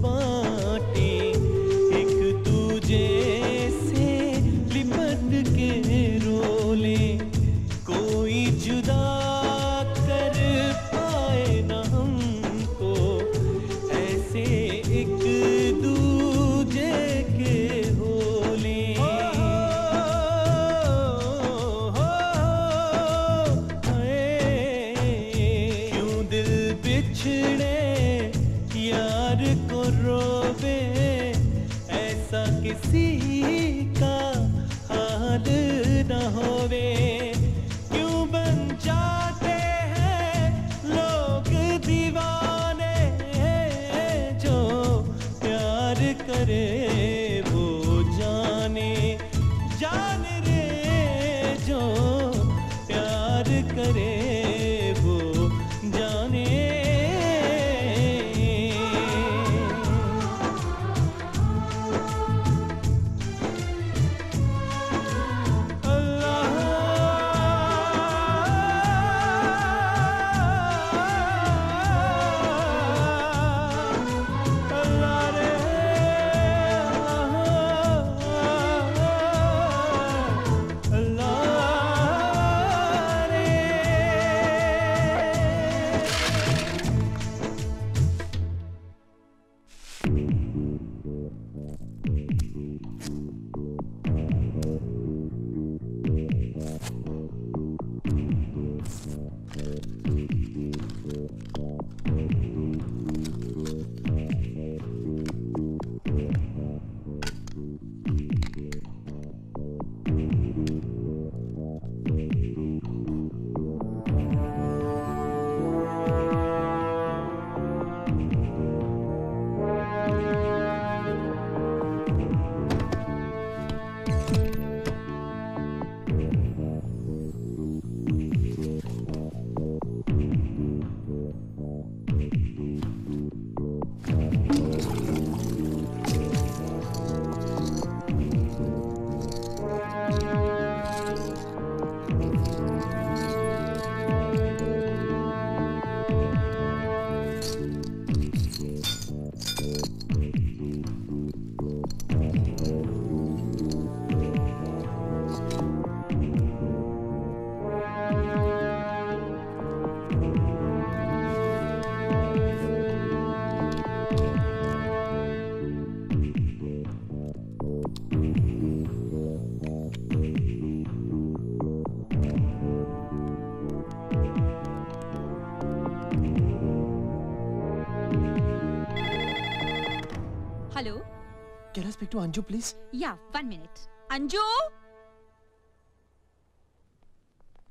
Can I speak to Anju, please? Yeah, 1 minute. Anju!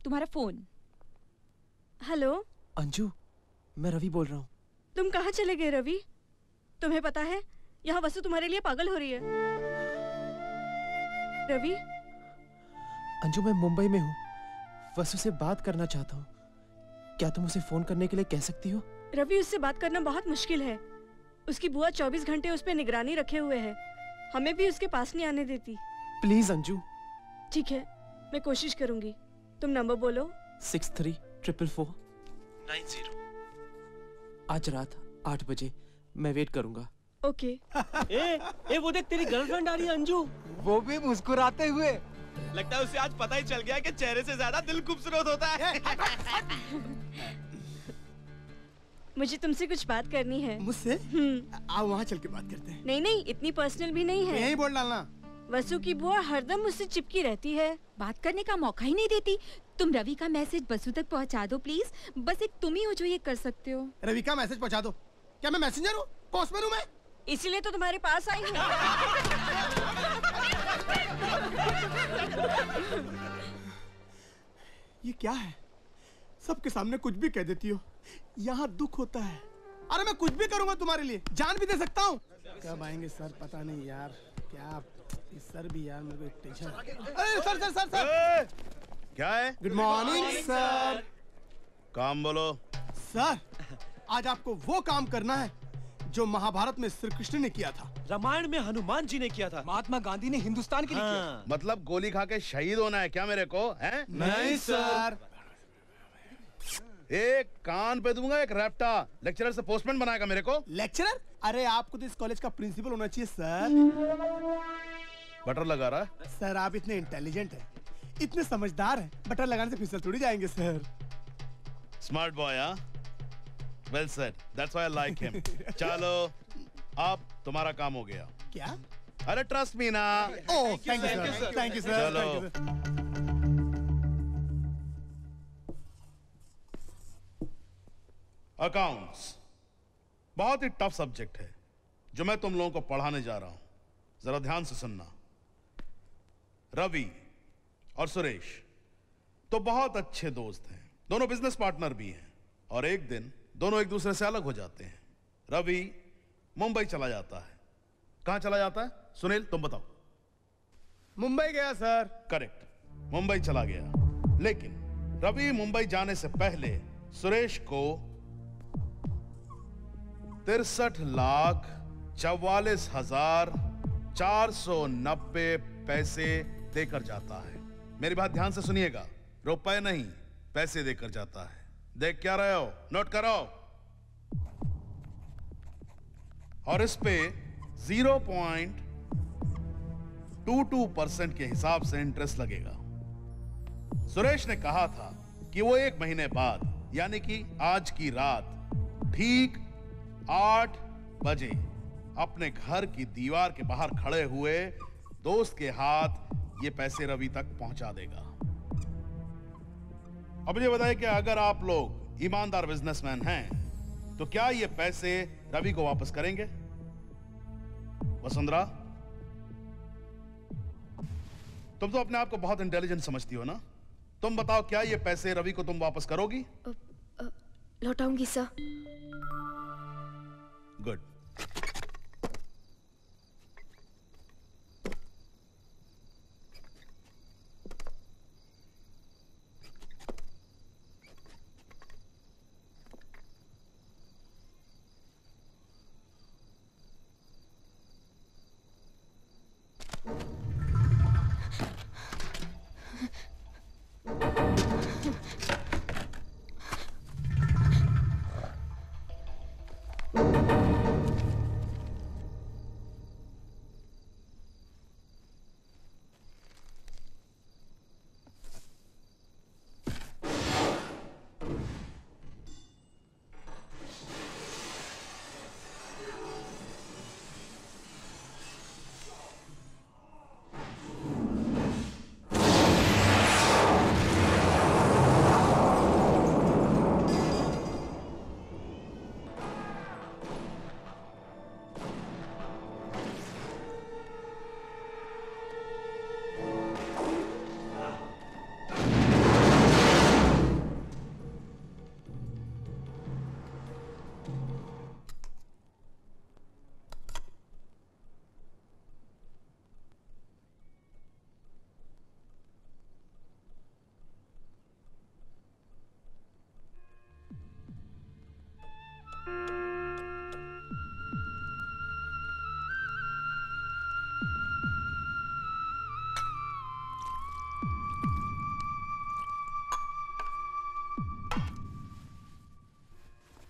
तुम्हारा फोन। हेलो अंजू, मैं रवि बोल रहा हूँ। तुम कहाँ चले गए रवि? तुम्हें पता है यहाँ वसु तुम्हारे लिए पागल हो रही है। रवि। अंजू, मैं मुंबई में हूँ, वसु से बात करना चाहता हूँ। क्या तुम उसे फोन करने के लिए कह सकती हो? रवि, उससे बात करना बहुत मुश्किल है। उसकी बुआ 24 घंटे उस पर निगरानी रखे हुए है, हमें भी उसके पास नहीं आने देती। प्लीज अंजू। ठीक है, मैं कोशिश करूंगी। तुम नंबर बोलो। 634490। आज रात 8 बजे मैं वेट करूंगा। ओके। ए वो देख, तेरी गर्लफ्रेंड आ रही है अंजू। वो भी मुस्कुराते हुए। लगता है उसे आज पता ही चल गया कि चेहरे से ज्यादा दिल खूबसूरत होता है। मुझे तुमसे कुछ बात करनी है। मुझसे? आओ वहाँ चल के बात करते हैं। नहीं, इतनी पर्सनल भी नहीं है। यही बोल डालना। वसु की बुआ हरदम मुझसे चिपकी रहती है, बात करने का मौका ही नहीं देती। तुम रवि का मैसेज वसु तक पहुंचा दो प्लीज। बस एक तुम ही हो जो ये कर सकते हो। रवि का मैसेज पहुंचा दो? क्या मैं मैसेंजर हूँ? पोस्टमैन हूँ मैं? इसीलिए तो तुम्हारे पास आई हूँ। ये क्या है, सबके सामने कुछ भी कह देती हो। यहाँ दुख होता है। अरे मैं कुछ भी करूँगा तुम्हारे लिए, जान भी दे सकता हूँ। कब आएंगे सर? पता नहीं यार। क्या सर भी यार, मेरे को एक टेंशन। अरे सर सर सर सर क्या है? Good morning sir. काम बोलो। सर, आज आपको वो काम करना है जो महाभारत में श्री कृष्ण ने किया था, रामायण में हनुमान जी ने किया था, महात्मा गांधी ने हिंदुस्तान के लिए किया। मतलब गोली खा के शहीद होना है क्या मेरे को? हैं? नहीं सर। एक कान पे दूंगा, एक रैप्टा। लेक्चरर से पोस्टमैन बनाएगा मेरे को? लेक्चरर? अरे आपको तो इस कॉलेज का प्रिंसिपल होना चाहिए सर। बटर लगा रहा है सर। आप इतने इंटेलिजेंट हैं, इतने समझदार हैं, बटर लगाने से फिसल थोड़ी जाएंगे sir. Smart boy. Well said, that's why I like him. चलो, अब तुम्हारा काम हो गया। क्या? अरे ट्रस्ट मी ना। Oh thank you sir, thank you sir. चलो अकाउंट्स बहुत ही टफ सब्जेक्ट है जो मैं तुम लोगों को पढ़ाने जा रहा हूं। जरा ध्यान से सुनना। रवि और सुरेश तो बहुत अच्छे दोस्त हैं, दोनों बिजनेस पार्टनर भी हैं, और एक दिन दोनों एक दूसरे से अलग हो जाते हैं। रवि मुंबई चला जाता है। कहां चला जाता है सुनील, तुम बताओ? मुंबई गया सर। करेक्ट, मुंबई चला गया। लेकिन रवि मुंबई जाने से पहले सुरेश को 63,44,490 पैसे देकर जाता है। मेरी बात ध्यान से सुनिएगा, रुपए नहीं पैसे देकर जाता है। देख क्या रहे हो, नोट करो। और इस पे 0.22% के हिसाब से इंटरेस्ट लगेगा। सुरेश ने कहा था कि वो 1 महीने बाद यानी कि आज की रात ठीक 8 बजे अपने घर की दीवार के बाहर खड़े हुए दोस्त के हाथ ये पैसे रवि तक पहुंचा देगा। अब ये बताइए कि अगर आप लोग ईमानदार बिजनेसमैन हैं तो क्या ये पैसे रवि को वापस करेंगे? वसुंधरा, तुम तो अपने आप को बहुत इंटेलिजेंट समझती हो ना, तुम बताओ क्या ये पैसे रवि को तुम वापस करोगी? लौटाऊंगी सर। गुड।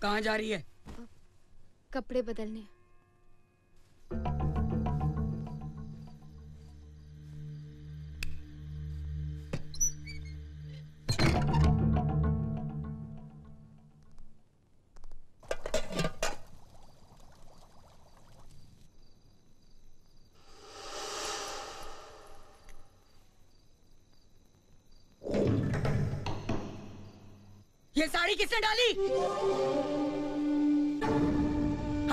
कहाँ जा रही है? कपड़े बदलने। ये साड़ी किसने डाली?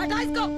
हटा इसको।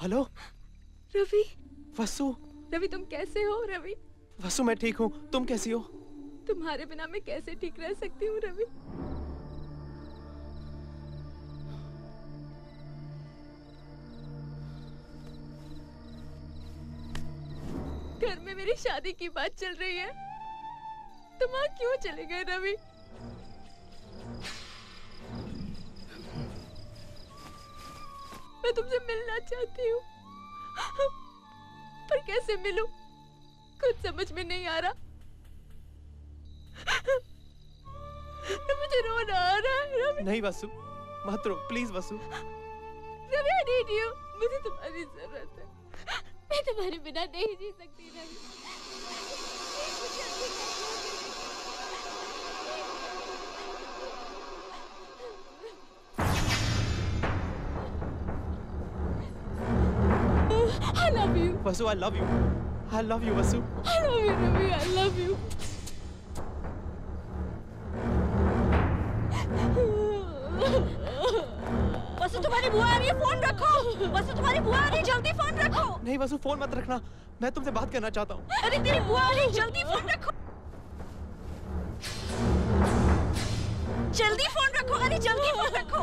हेलो रवि। वसु। रवि तुम कैसे हो? रवि। वसु मैं ठीक हूँ, तुम कैसी हो? तुम्हारे बिना मैं कैसे ठीक रह सकती हूँ रवि। घर में मेरी शादी की बात चल रही है, तुम वहाँ क्यों चले गए रवि? मैं तुमसे मिलना चाहती हूँ पर कैसे मिलूं? कुछ समझ में नहीं आ रहा, मुझे रोना आ रहा है। नहीं वसु, मत रो please Vasu. Ravi I need you, मुझे तुम्हारी जरूरत है, मैं तुम्हारे बिना नहीं जी सकती Ravi. I love you. Vasu, I love you. I love you, Vasu. I love you, Ravi. I love you. Vasu, तुम्हारी बुआ आ रही है, फोन रखो। Vasu, तुम्हारी बुआ आ रही है, जल्दी फोन रखो। नहीं Vasu, फोन मत रखना, मैं तुमसे बात करना चाहता हूँ। अरे तेरी बुआ आ रही है, जल्दी फोन रखो। जल्दी फोन रखो, अरे जल्दी फोन रखो।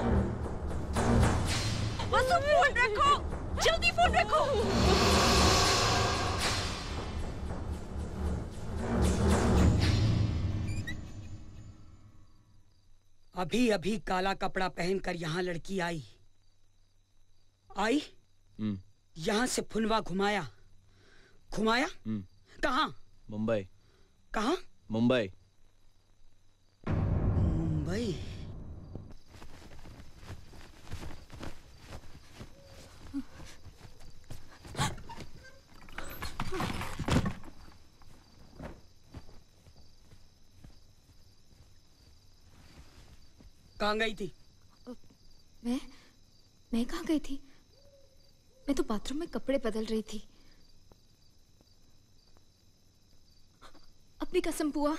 Vasu, फोन रखो। जल्दी फोन रखो। अभी अभी काला कपड़ा पहनकर यहाँ लड़की आई आई यहाँ से फुनवा घुमाया घुमाया। कहाँ? मुंबई। कहाँ? मुंबई। मुंबई। कहाँ गई थी? मैं कहाँ गई थी? मैं तो बाथरूम में कपड़े बदल रही थी। अपनी कसम बुआ।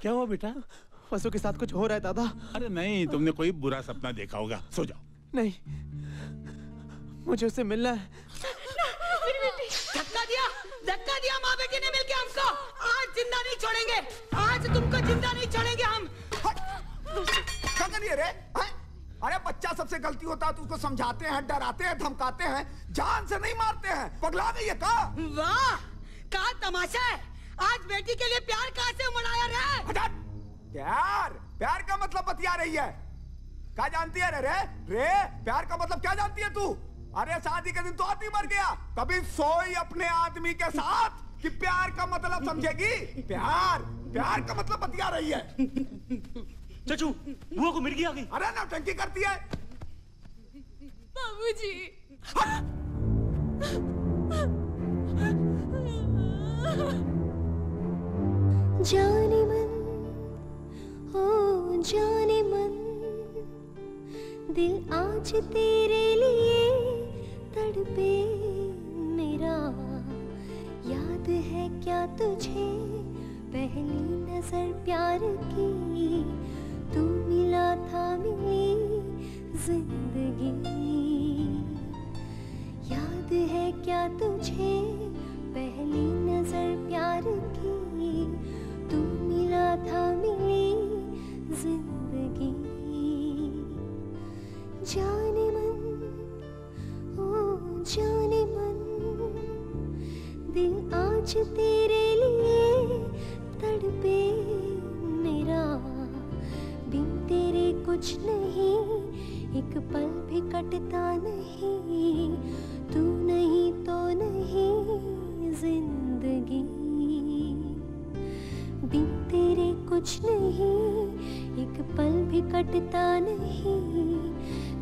क्या हुआ बेटा? वसु के साथ कुछ हो रहा है दादा? अरे नहीं, तुमने कोई बुरा सपना देखा होगा, सो जाओ। नहीं, मुझे उससे मिलना है। मेरी बेटी। धक्का दिया माँ बेटी ने मिलके हमको। आज जिंदा नहीं छोड़ेंगे, आज तुमको जिंदा नहीं छोड़ेंगे हम। क्या कर रही है रे? अरे बच्चा सबसे गलती होता है तो उसको समझाते हैं, डराते हैं, धमकाते हैं, जान से नहीं मारते हैं। पगला गई है। कहा वाह, कहा तमाशा है। आज बेटी के लिए प्यार कहाँ से मनाया रे? प्यार प्यार का मतलब बतिया रही है, क्या जानती है रे? रे प्यार का मतलब क्या जानती है तू? अरे शादी के दिन तो आदमी मर गया, कभी सोई अपने आदमी के साथ कि प्यार का मतलब समझेगी? प्यार प्यार का मतलब बतिया रही है। चचू बुआ को मिर्गी आ गई। अरे नौटंकी करती है। बाबूजी जाने मन दिल आज तेरे लिए तड़पे मेरा, याद है क्या तुझे पहली नजर प्यार की? तू मिला था मिली जिंदगी, याद है क्या तुझे पहली नजर प्यार की? तू मिला था मिली जिंदगी। जाने मन दिल आज तेरे लिए तड़पे मेरा, बिन तेरे कुछ नहीं, एक पल भी कटता नहीं, तू नहीं तो नहीं जिंदगी। बिन तेरे कुछ नहीं, एक पल भी कटता नहीं,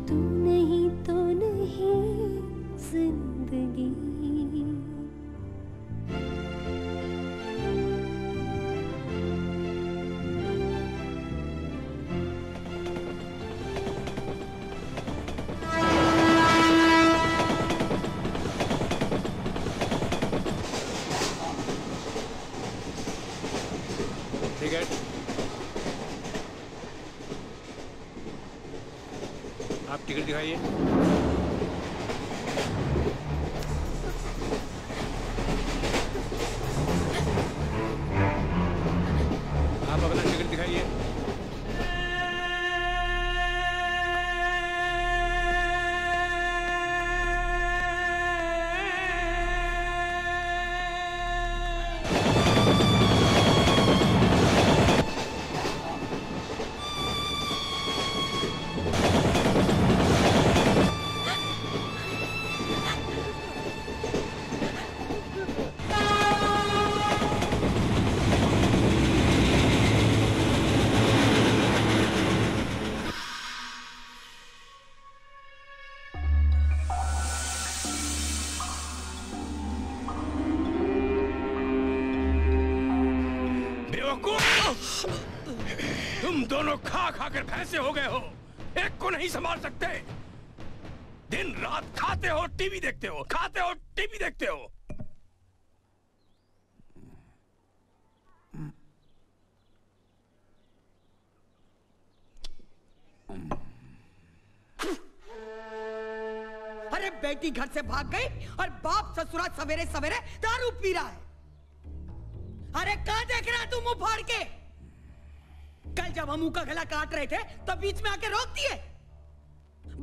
तू नहीं तो नहीं जिंदगी। आप टिकट दिखाइए। आप अपना टिकट दिखाइए। खाकर भैंसे हो गए हो, एक को नहीं संभाल सकते। दिन रात खाते हो, टीवी देखते हो, खाते हो, टीवी देखते हो। अरे बेटी घर से भाग गई और बाप ससुरा सवेरे सवेरे दारू पी रहा है। अरे कहाँ देख रहा तू मुंह फाड़ के? कल जब हम का गला काट रहे थे तो बीच में आके रोक दिए।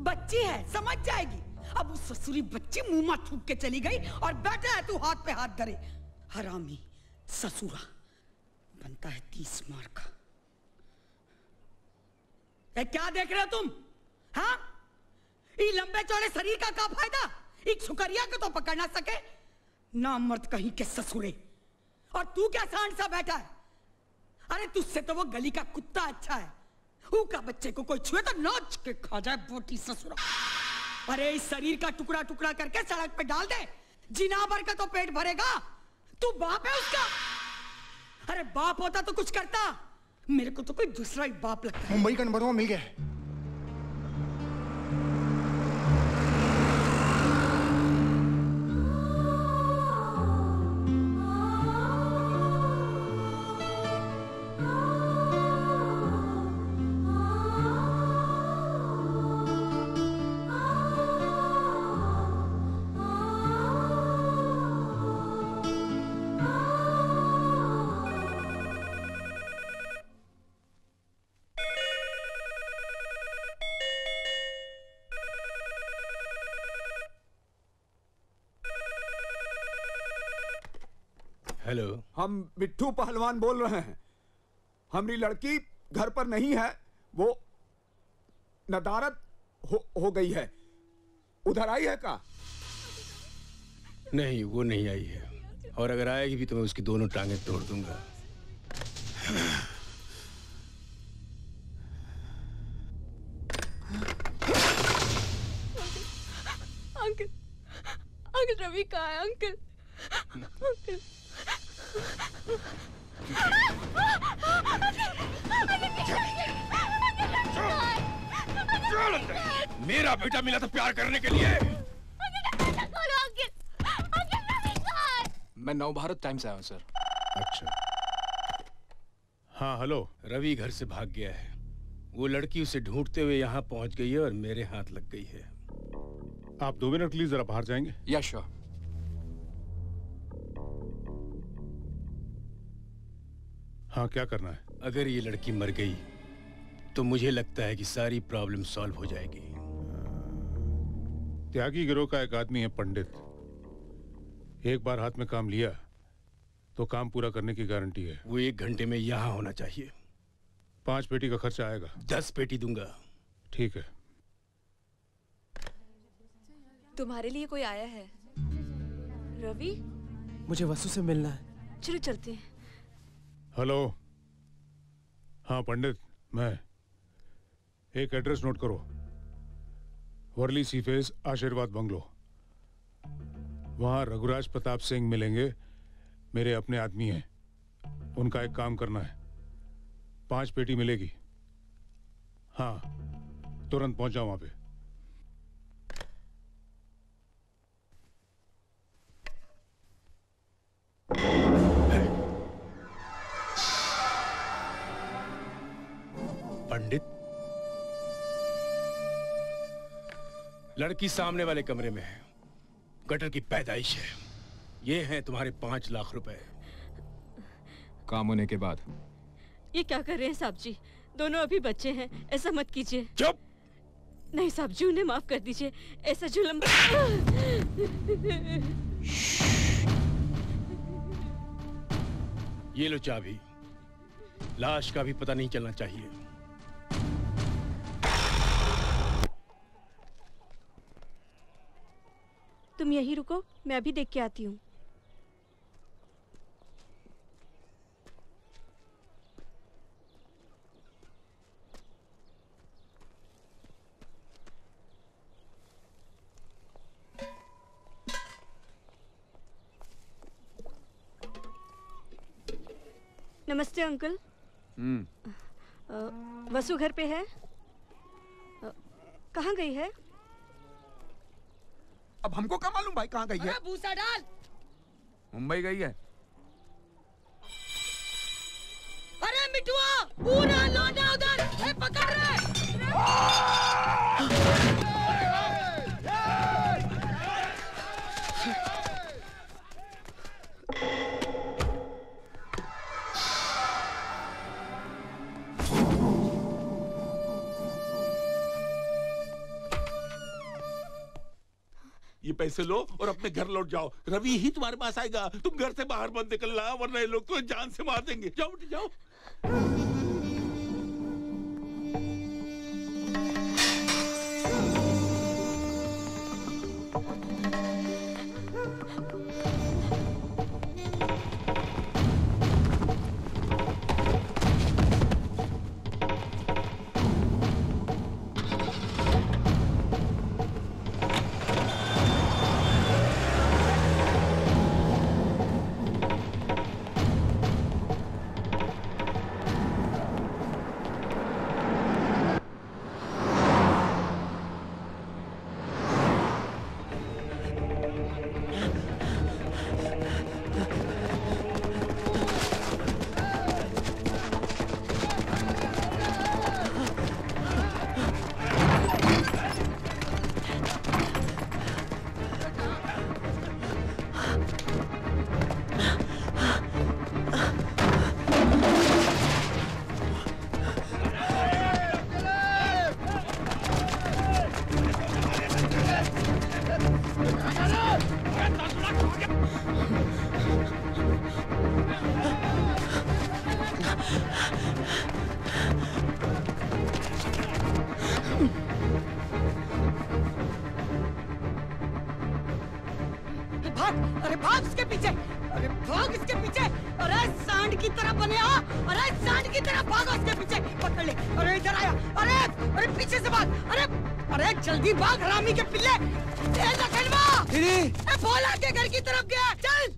बच्ची है, समझ जाएगी। अब उस ससुरी बच्ची मुंह में थूक के चली गई और बैठा है तू हाथ पे हाथ धरे। हरामी ससुरा बनता है 30 मार का। ए, क्या देख रहे हो तुम? हाँ, ये लंबे चौड़े शरीर का क्या फायदा? एक सुकरिया को तो पकड़ ना सके ना मर्द कहीं के ससुरे, और तू क्या सांड सा बैठा है? अरे तुझसे तो वो गली का कुत्ता अच्छा है, ऊका बच्चे को कोई छुए तो नोच के खा जाए बोटी ससुरा। अरे इस शरीर का टुकड़ा टुकड़ा करके सड़क पे डाल दे, जिना भर का तो पेट भरेगा। तू बाप है उसका? अरे बाप होता तो कुछ करता, मेरे को तो कोई दूसरा ही बाप लगता है। मुंबई का नंबर वो मिल गया है। हेलो, हम मिट्ठू पहलवान बोल रहे हैं। हमारी लड़की घर पर नहीं है, वो नदारत हो गई है। उधर आई है का? नहीं, वो नहीं आई है, और अगर आएगी भी तो मैं उसकी दोनों टांगें तोड़ दूंगा। अंकल, अंकल रवि कहाँ है? अंकल, अंकल मेरा बेटा मिला था प्यार करने के लिए। मैं नवभारत टाइम से आया हूँ सर। अच्छा, हाँ हेलो। रवि घर से भाग गया है, वो लड़की उसे ढूंढते हुए यहाँ पहुँच गई है और मेरे हाथ लग गई है। आप 2 मिनट प्लीज जरा बाहर जाएंगे? या श्योर। हाँ, क्या करना है? अगर ये लड़की मर गई तो मुझे लगता है कि सारी प्रॉब्लम सॉल्व हो जाएगी। त्यागी गिरोह का एक आदमी है पंडित, एक बार हाथ में काम लिया तो काम पूरा करने की गारंटी है। वो 1 घंटे में यहाँ होना चाहिए। 5 पेटी का खर्चा आएगा। 10 पेटी दूंगा। ठीक है। तुम्हारे लिए कोई आया है रवि? मुझे वसु से मिलना है। चलो चलते हैं। हेलो, हाँ पंडित, मैं एक एड्रेस नोट करो, Worli sea face Aashirwad bungalow. वहाँ रघुराज प्रताप सिंह मिलेंगे, मेरे अपने आदमी हैं, उनका एक काम करना है। 5 पेटी मिलेगी। हाँ, तुरंत पहुँच जाओ वहाँ पे। पंडित, लड़की सामने वाले कमरे में है, गटर की पैदाइश है। ये हैं तुम्हारे 5 लाख रुपए। काम होने के बाद। ये क्या कर रहे हैं साहब जी, दोनों अभी बच्चे हैं, ऐसा मत कीजिए। चुप। नहीं साहब जी, उन्हें माफ कर दीजिए, ऐसा जुल्म। ये लो चाबी, लाश का भी पता नहीं चलना चाहिए। तुम यहीं रुको, मैं अभी देख के आती हूँ। नमस्ते अंकल। वसु घर पे है? कहाँ गई है? अब हमको क्या मालूम भाई कहाँ गई है? भूसा डाल। मुंबई गई है। अरे मिठुआ, पूरा लौटा उधर, ए पकड़ रहे। ये पैसे लो और अपने घर लौट जाओ। रवि ही तुम्हारे पास आएगा। तुम घर से बाहर मत निकलना, वरना ये लोग तुम्हें जान से मार देंगे। जाओ जाओ। भाग, अरे भाग इसके पीछे, अरे भाग इसके पीछे, अरे सांड की तरह बने आ, अरे सांड की तरह भागो इसके पीछे, पकड़ ले, अरे इधर आया, अरे अरे पीछे से भाग, अरे अरे जल्दी भाग हरामी के पिल्ले, तेज लखनवा, अरे बोला के घर की तरफ गया, चल।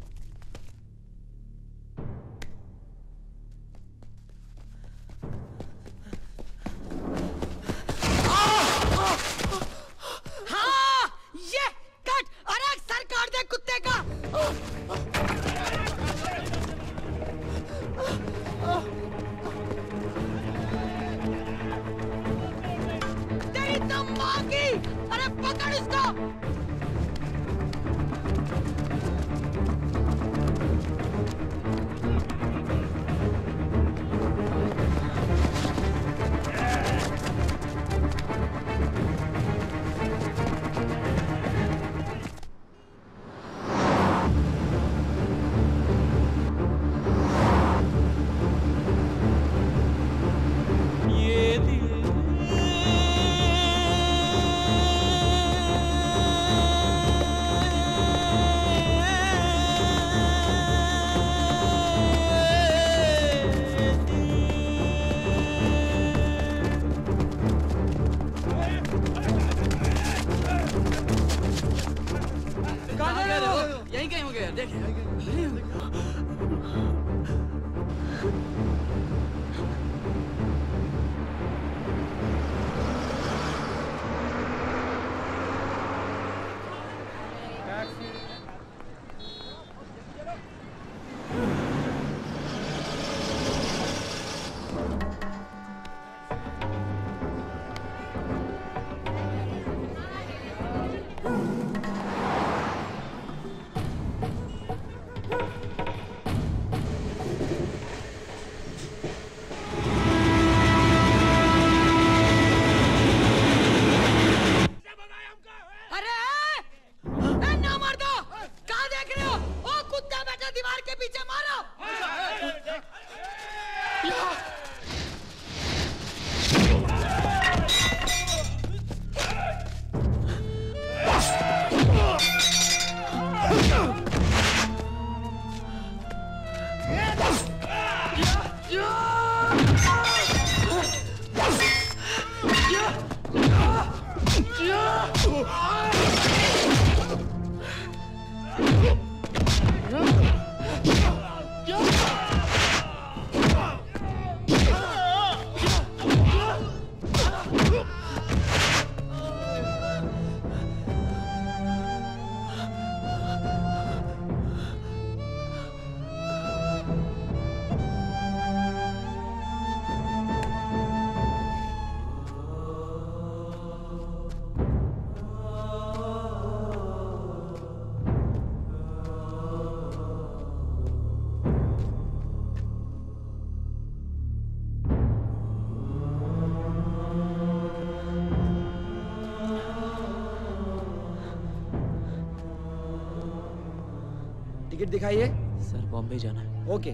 दिखाइए सर, बॉम्बे जाना है। ओके,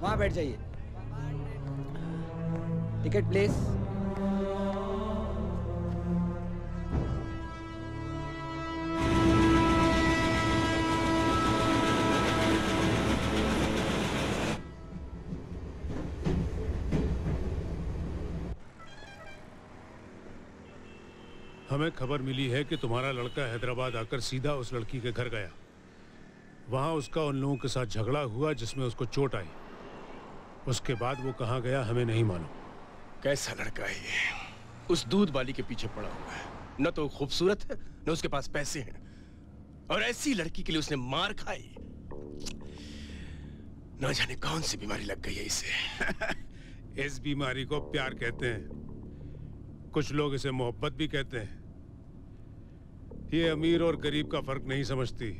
वहां बैठ जाइए। Ticket please. हमें खबर मिली है कि तुम्हारा लड़का हैदराबाद आकर सीधा उस लड़की के घर गया। वहाँ उसका उन लोगों के साथ झगड़ा हुआ जिसमें उसको चोट आई। उसके बाद वो कहाँ गया हमें नहीं मालूम। कैसा लड़का है ये? उस दूध वाली के पीछे पड़ा हुआ है। न तो खूबसूरत है न उसके पास पैसे हैं, और ऐसी लड़की के लिए उसने मार खाई। ना जाने कौन सी बीमारी लग गई है इसे। इस बीमारी को प्यार कहते हैं, कुछ लोग इसे मोहब्बत भी कहते हैं। ये अमीर और गरीब का फर्क नहीं समझती,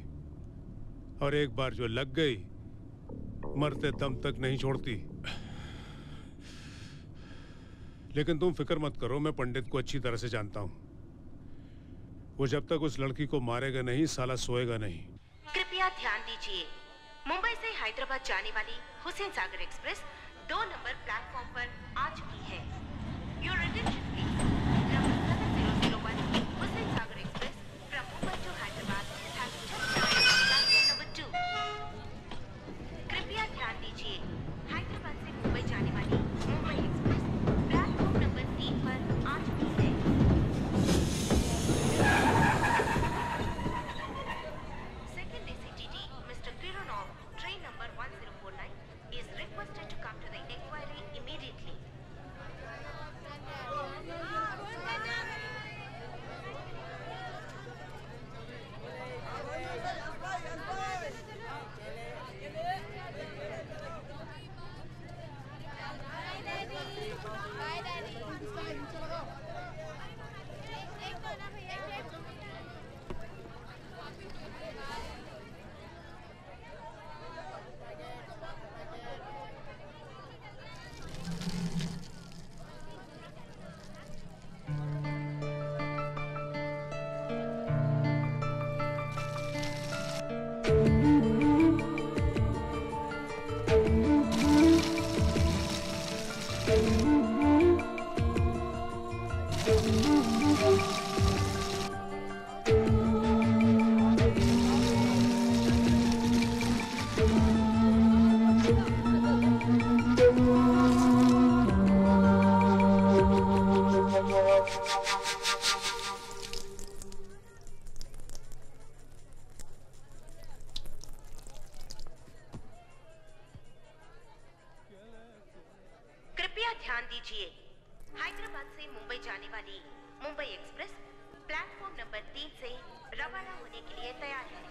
और एक बार जो लग गई मरते दम तक नहीं छोड़ती। लेकिन तुम फिक्र मत करो, मैं पंडित को अच्छी तरह से जानता हूँ। वो जब तक उस लड़की को मारेगा नहीं, साला सोएगा नहीं। कृपया ध्यान दीजिए, मुंबई से हैदराबाद जाने वाली हुसैन सागर एक्सप्रेस 2 नंबर प्लेटफॉर्म पर आ चुकी है। Your attention please. 70001 Hussain Sagar express from Mumbai to Hyderabad. ध्यान दीजिए। हैदराबाद से मुंबई जाने वाली मुंबई एक्सप्रेस प्लेटफॉर्म नंबर 3 से रवाना होने के लिए तैयार है।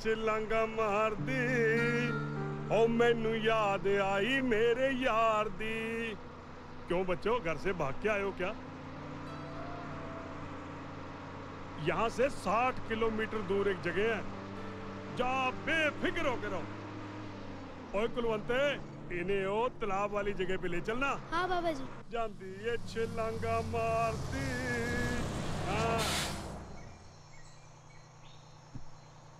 छिलांगा मारदी ओ मैनू याद आई मेरे यार दी। क्यों बच्चों घर से भाग के आए हो क्या? यहां से 60 किलोमीटर दूर एक जगह है, जा बेफिक्र होकर रहो। ओए कुलवंते इन्हें ओ तालाब वाली जगह पे ले चलना। हाँ बाबा जी। जानती है छिलांगा मारती। हाँ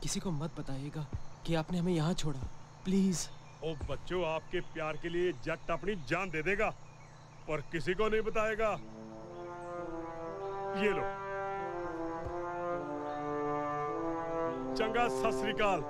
किसी को मत बताइएगा कि आपने हमें यहाँ छोड़ा, प्लीज। ओ बच्चों आपके प्यार के लिए जट अपनी जान दे देगा पर किसी को नहीं बताएगा। ये लो चंगा सत श्री अकाल।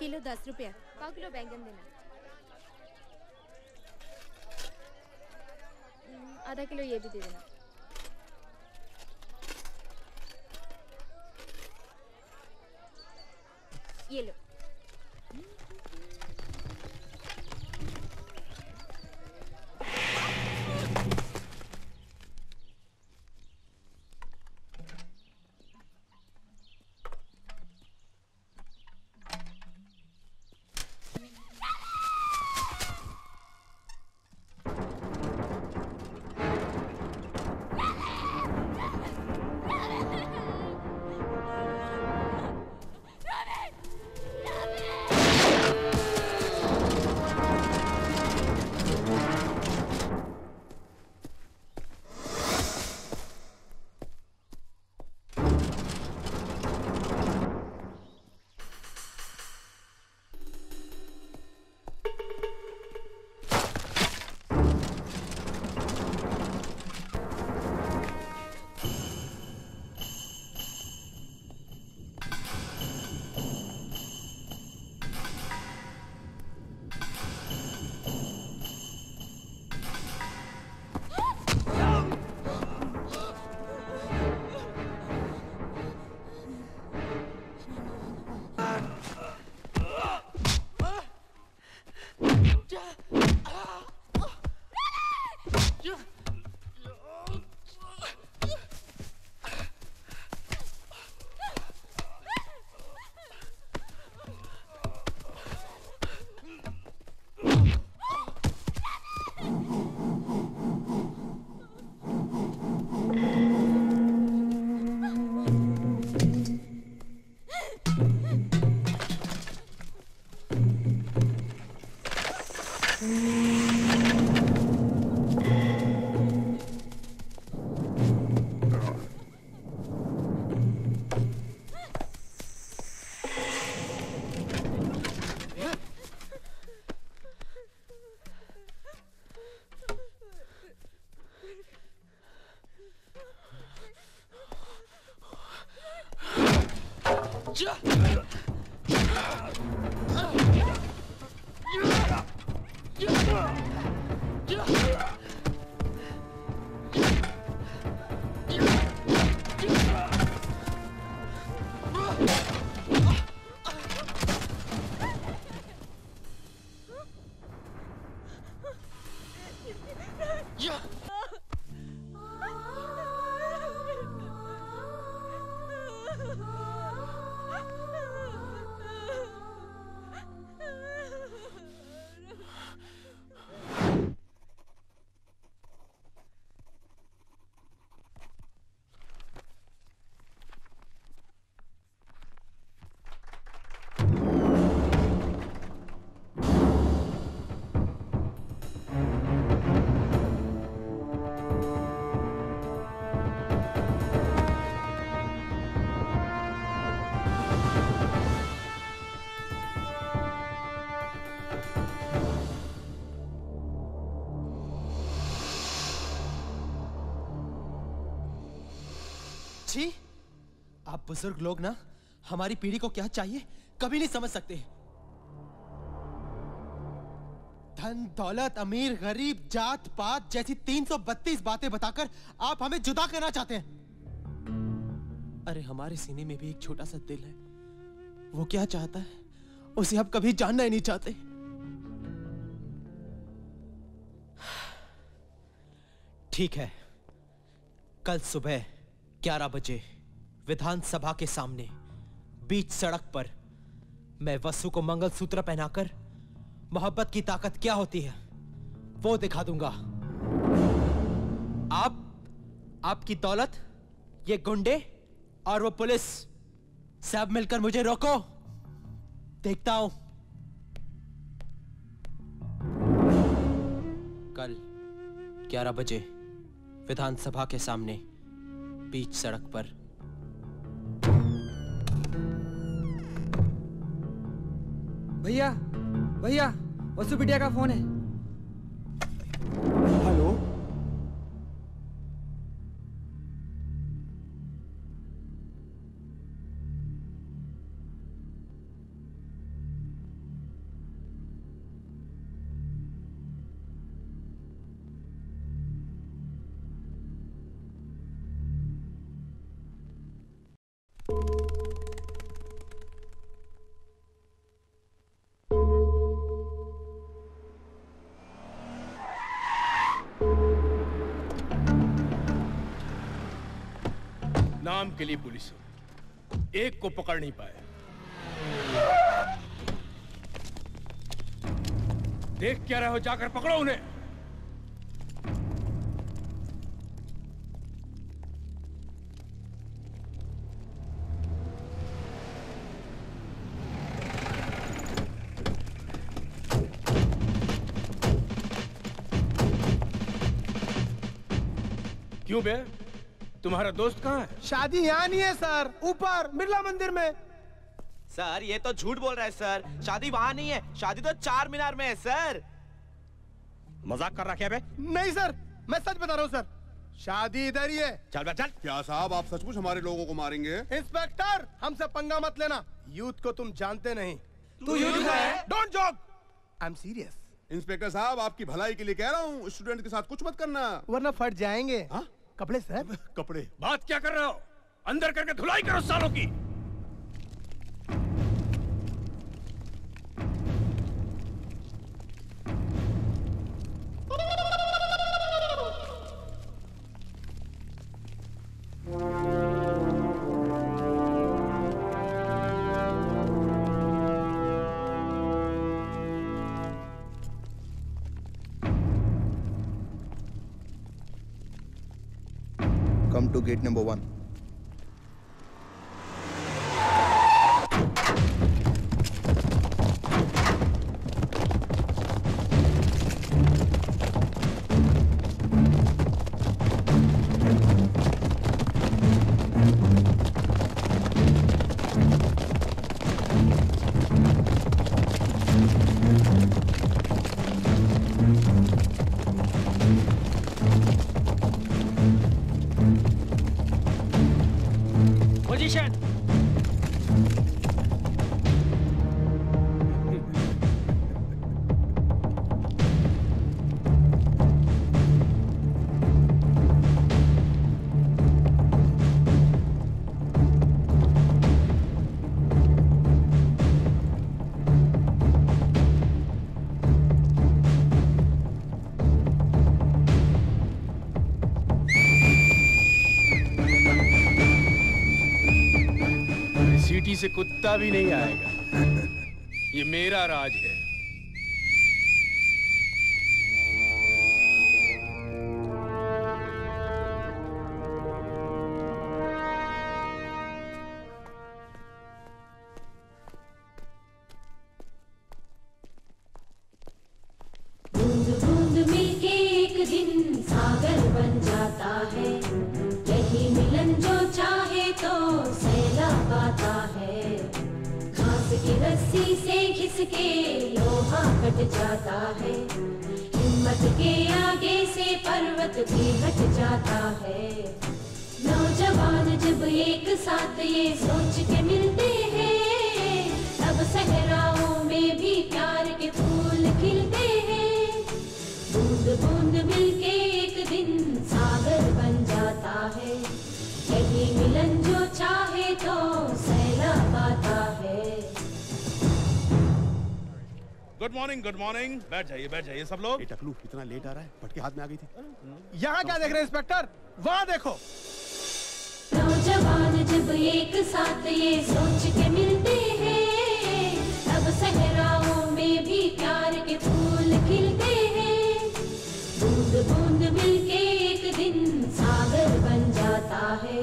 किलो 10 रुपया, पाव किलो बैंगन देना, आधा किलो ये भी दे देना। ये लो। आप बुजुर्ग लोग ना हमारी पीढ़ी को क्या चाहिए कभी नहीं समझ सकते। धन, दौलत, अमीर, गरीब, जात, पात जैसी 332 बातें बताकर आप हमें जुदा करना चाहते हैं। अरे हमारे सीने में भी एक छोटा सा दिल है, वो क्या चाहता है उसे आप कभी जानना ही नहीं चाहते। ठीक है, कल सुबह 11 बजे विधानसभा के सामने बीच सड़क पर मैं वसु को मंगलसूत्र पहनाकर मोहब्बत की ताकत क्या होती है वो दिखा दूंगा। आप, आपकी दौलत, ये गुंडे और वो पुलिस सब मिलकर मुझे रोको, देखता हूं। कल 11 बजे विधानसभा के सामने बीच सड़क पर। भैया, भैया, वसु बिटिया का फोन है। हेलो, नाम के लिए पुलिस हो, एक को पकड़ नहीं पाया। देख क्या रहे हो, जाकर पकड़ो उन्हें। क्यों बे, तुम्हारा दोस्त कहाँ है? शादी यहाँ नहीं है सर, ऊपर बिरला मंदिर में। सर ये तो झूठ बोल रहा है सर, शादी वहाँ नहीं है, शादी तो चार मीनार में है सर। मजाक कर रहा क्या बे? नहीं सर, मैं सच बता रहा हूँ सर, शादी इधर ही है। चल बे चल। क्या साहब आप सचमुच हमारे लोगों को मारेंगे? इंस्पेक्टर हमसे पंगा मत लेना, यूथ को तुम जानते नहीं। तू यूथ है? Don't joke, I am serious. Inspector साहब आपकी भलाई के लिए कह रहा हूँ, स्टूडेंट के साथ कुछ मत करना वरना फट जाएंगे। कपड़े सर, कपड़े। बात क्या कर रहे हो, अंदर करके धुलाई करो सालों की। To gate number 1. से कुत्ता भी नहीं आएगा। ये मेरा राज है। बैठ जाइए, बैठ जाइए सब लोग। टकलू इतना लेट आ रहा है, फटके हाथ में आ गई थी। यहाँ क्या देख रहे हैं इंस्पेक्टर, वहाँ देखो। नौजवान जब एक साथ ये सोच के मिलते हैं, तब सहराओं में भी प्यार के फूल खिलते हैं। बूंद बूंद मिलके एक दिन सागर बन जाता है।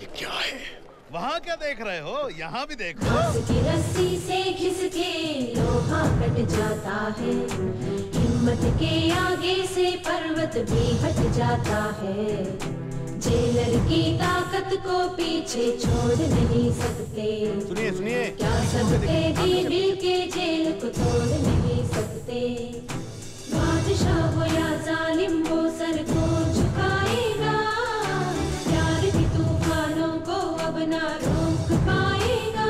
ये क्या है? वहाँ क्या देख रहे हो, यहाँ भी देखो। घास की रस्सी से खिसके लोहा कट जाता है, हिम्मत के आगे से पर्वत भी हट जाता है। जेलर की ताकत को पीछे छोड़ नहीं सकते। सुनिए सुनिए, क्या सकते भी मिल के जेल को तोड़ नहीं सकते। बादशाह हो या जालिम हो, सर को झुकाएगा। प्यार की तूफानों को ना रोक पाएगा।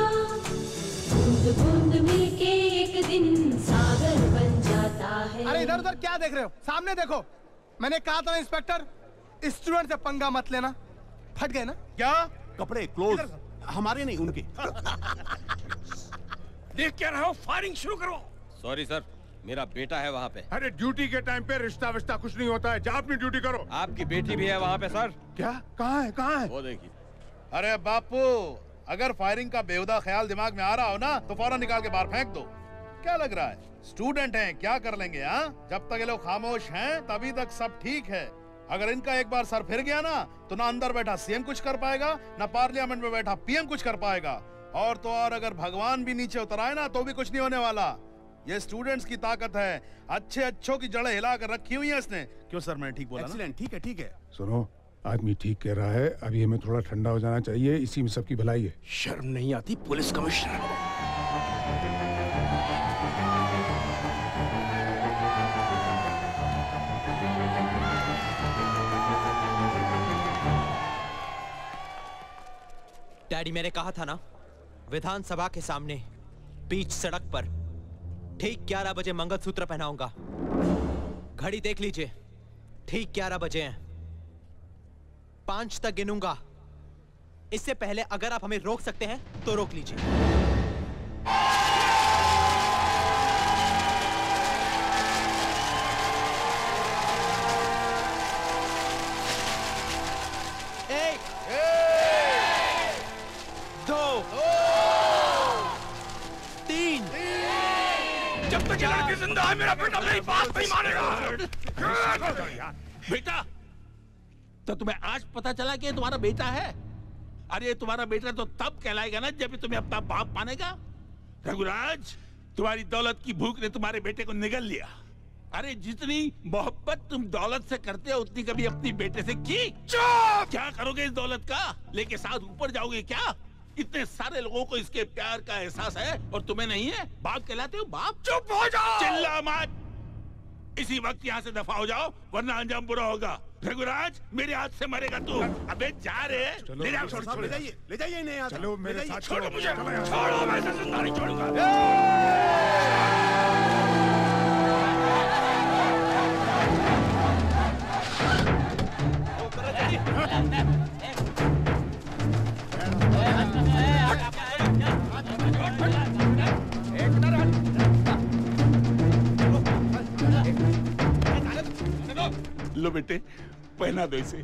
बूंद बूंद मिलके एक दिन सागर बन जाता है। अरे इधर उधर क्या देख रहे हो, सामने देखो। मैंने कहा था इंस्पेक्टर, स्टूडेंट से पंगा मत लेना। फट गए ना? क्या कपड़े क्लोज हमारे नहीं, उनके। देख क्या रहा हो, फायरिंग शुरू करो। सॉरी सर, मेरा बेटा है वहाँ पे। अरे ड्यूटी के टाइम पे रिश्ता विश्ता कुछ नहीं होता है, जा अपनी ड्यूटी करो। आपकी बेटी भी है वहाँ पे सर। क्या, कहाँ है, कहाँ है? वो देखिए। अरे बापू, अगर फायरिंग का बेहुदा ख्याल दिमाग में आ रहा हो ना, तो फौरन निकाल के बाहर फेंक दो। क्या लग रहा है, स्टूडेंट हैं, क्या कर लेंगे? हाँ, जब तक ये लोग खामोश हैं तभी तक सब ठीक है। अगर इनका एक बार सर फिर गया ना, तो ना अंदर बैठा सीएम कुछ कर पाएगा, ना पार्लियामेंट में बैठा पीएम कुछ कर पाएगा। और तो और, अगर भगवान भी नीचे उतर आए ना, तो भी कुछ नहीं होने वाला। ये स्टूडेंट्स की ताकत है, अच्छे अच्छों की जड़ें हिला कर रखी हुई है इसने। क्यों सर, मैंने ठीक बोला ना? ठीक है ठीक है। सुनो, आदमी ठीक कह रहा है, अभी हमें थोड़ा ठंडा हो जाना चाहिए, इसी में सबकी भलाई है। शर्म नहीं आती पुलिस कमिश्नर को। डैडी, मैंने कहा था ना, विधानसभा के सामने बीच सड़क पर ठीक 11 बजे मंगलसूत्र पहनाऊंगा। घड़ी देख लीजिए, ठीक 11 बजे हैं। 5 तक गिनूंगा। इससे पहले अगर आप हमें रोक सकते हैं तो रोक लीजिए। एक, दो, तीन। जब तक ये लड़की जिंदा है, मेरा बेटा मेरी बात नहीं मानेगा। बेटा, तो तुम्हें आज पता चला कि तुम्हारा बेटा है? अरे तुम्हारा बेटा तो तब कहलाएगा ना, जब तुम्हें अपना बाप मानेगा। रघुराज, तुम्हारी दौलत की भूख ने तुम्हारे बेटे को निगल लिया। अरे जितनी मोहब्बत तुम दौलत से करते हो, उतनी कभी अपनी बेटे से की? चुप! क्या करोगे इस दौलत का, लेके साथ ऊपर जाओगे क्या? इतने सारे लोगों को इसके प्यार का एहसास है और तुम्हें नहीं है। बाप कहलाते हो बाप। चुप हो जाओ, चिल्ला मत। इसी वक्त यहाँ से दफा हो जाओ, वरना अंजाम बुरा होगा। रघुराज, मेरे हाथ से मरेगा तू। अबे जा रे, ले जाओ। ले जाइए, ले जाइए इन्हें यहाँ से। चलो मेरे साथ, छोड़ो मुझे, छोड़ो। मैं ऐसे जिंदा नहीं छोड़ूंगा। एक मिनट, लो बेटे, पहना दो इसे।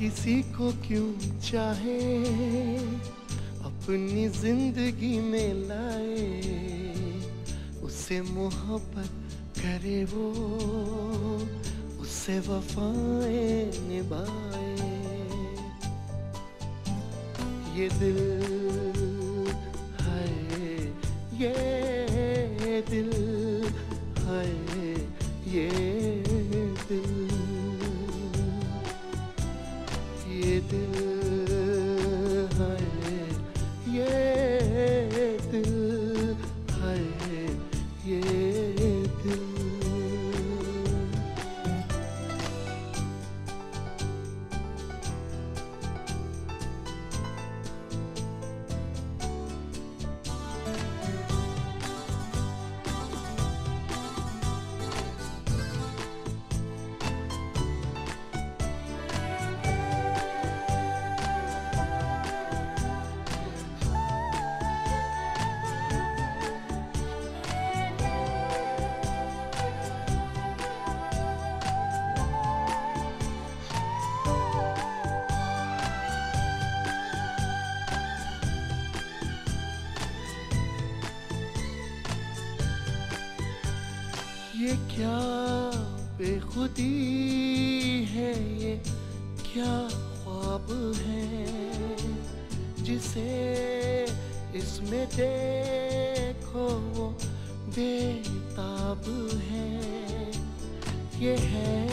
किसी को क्यों चाहे अपनी जिंदगी में लाए, उसे मोहब्बत करे वो, उसे वफाएं निभाए। ये दिल है, ये दिल है, ये दिल, ये दिल है, ये दिल है, ये दिल। ये है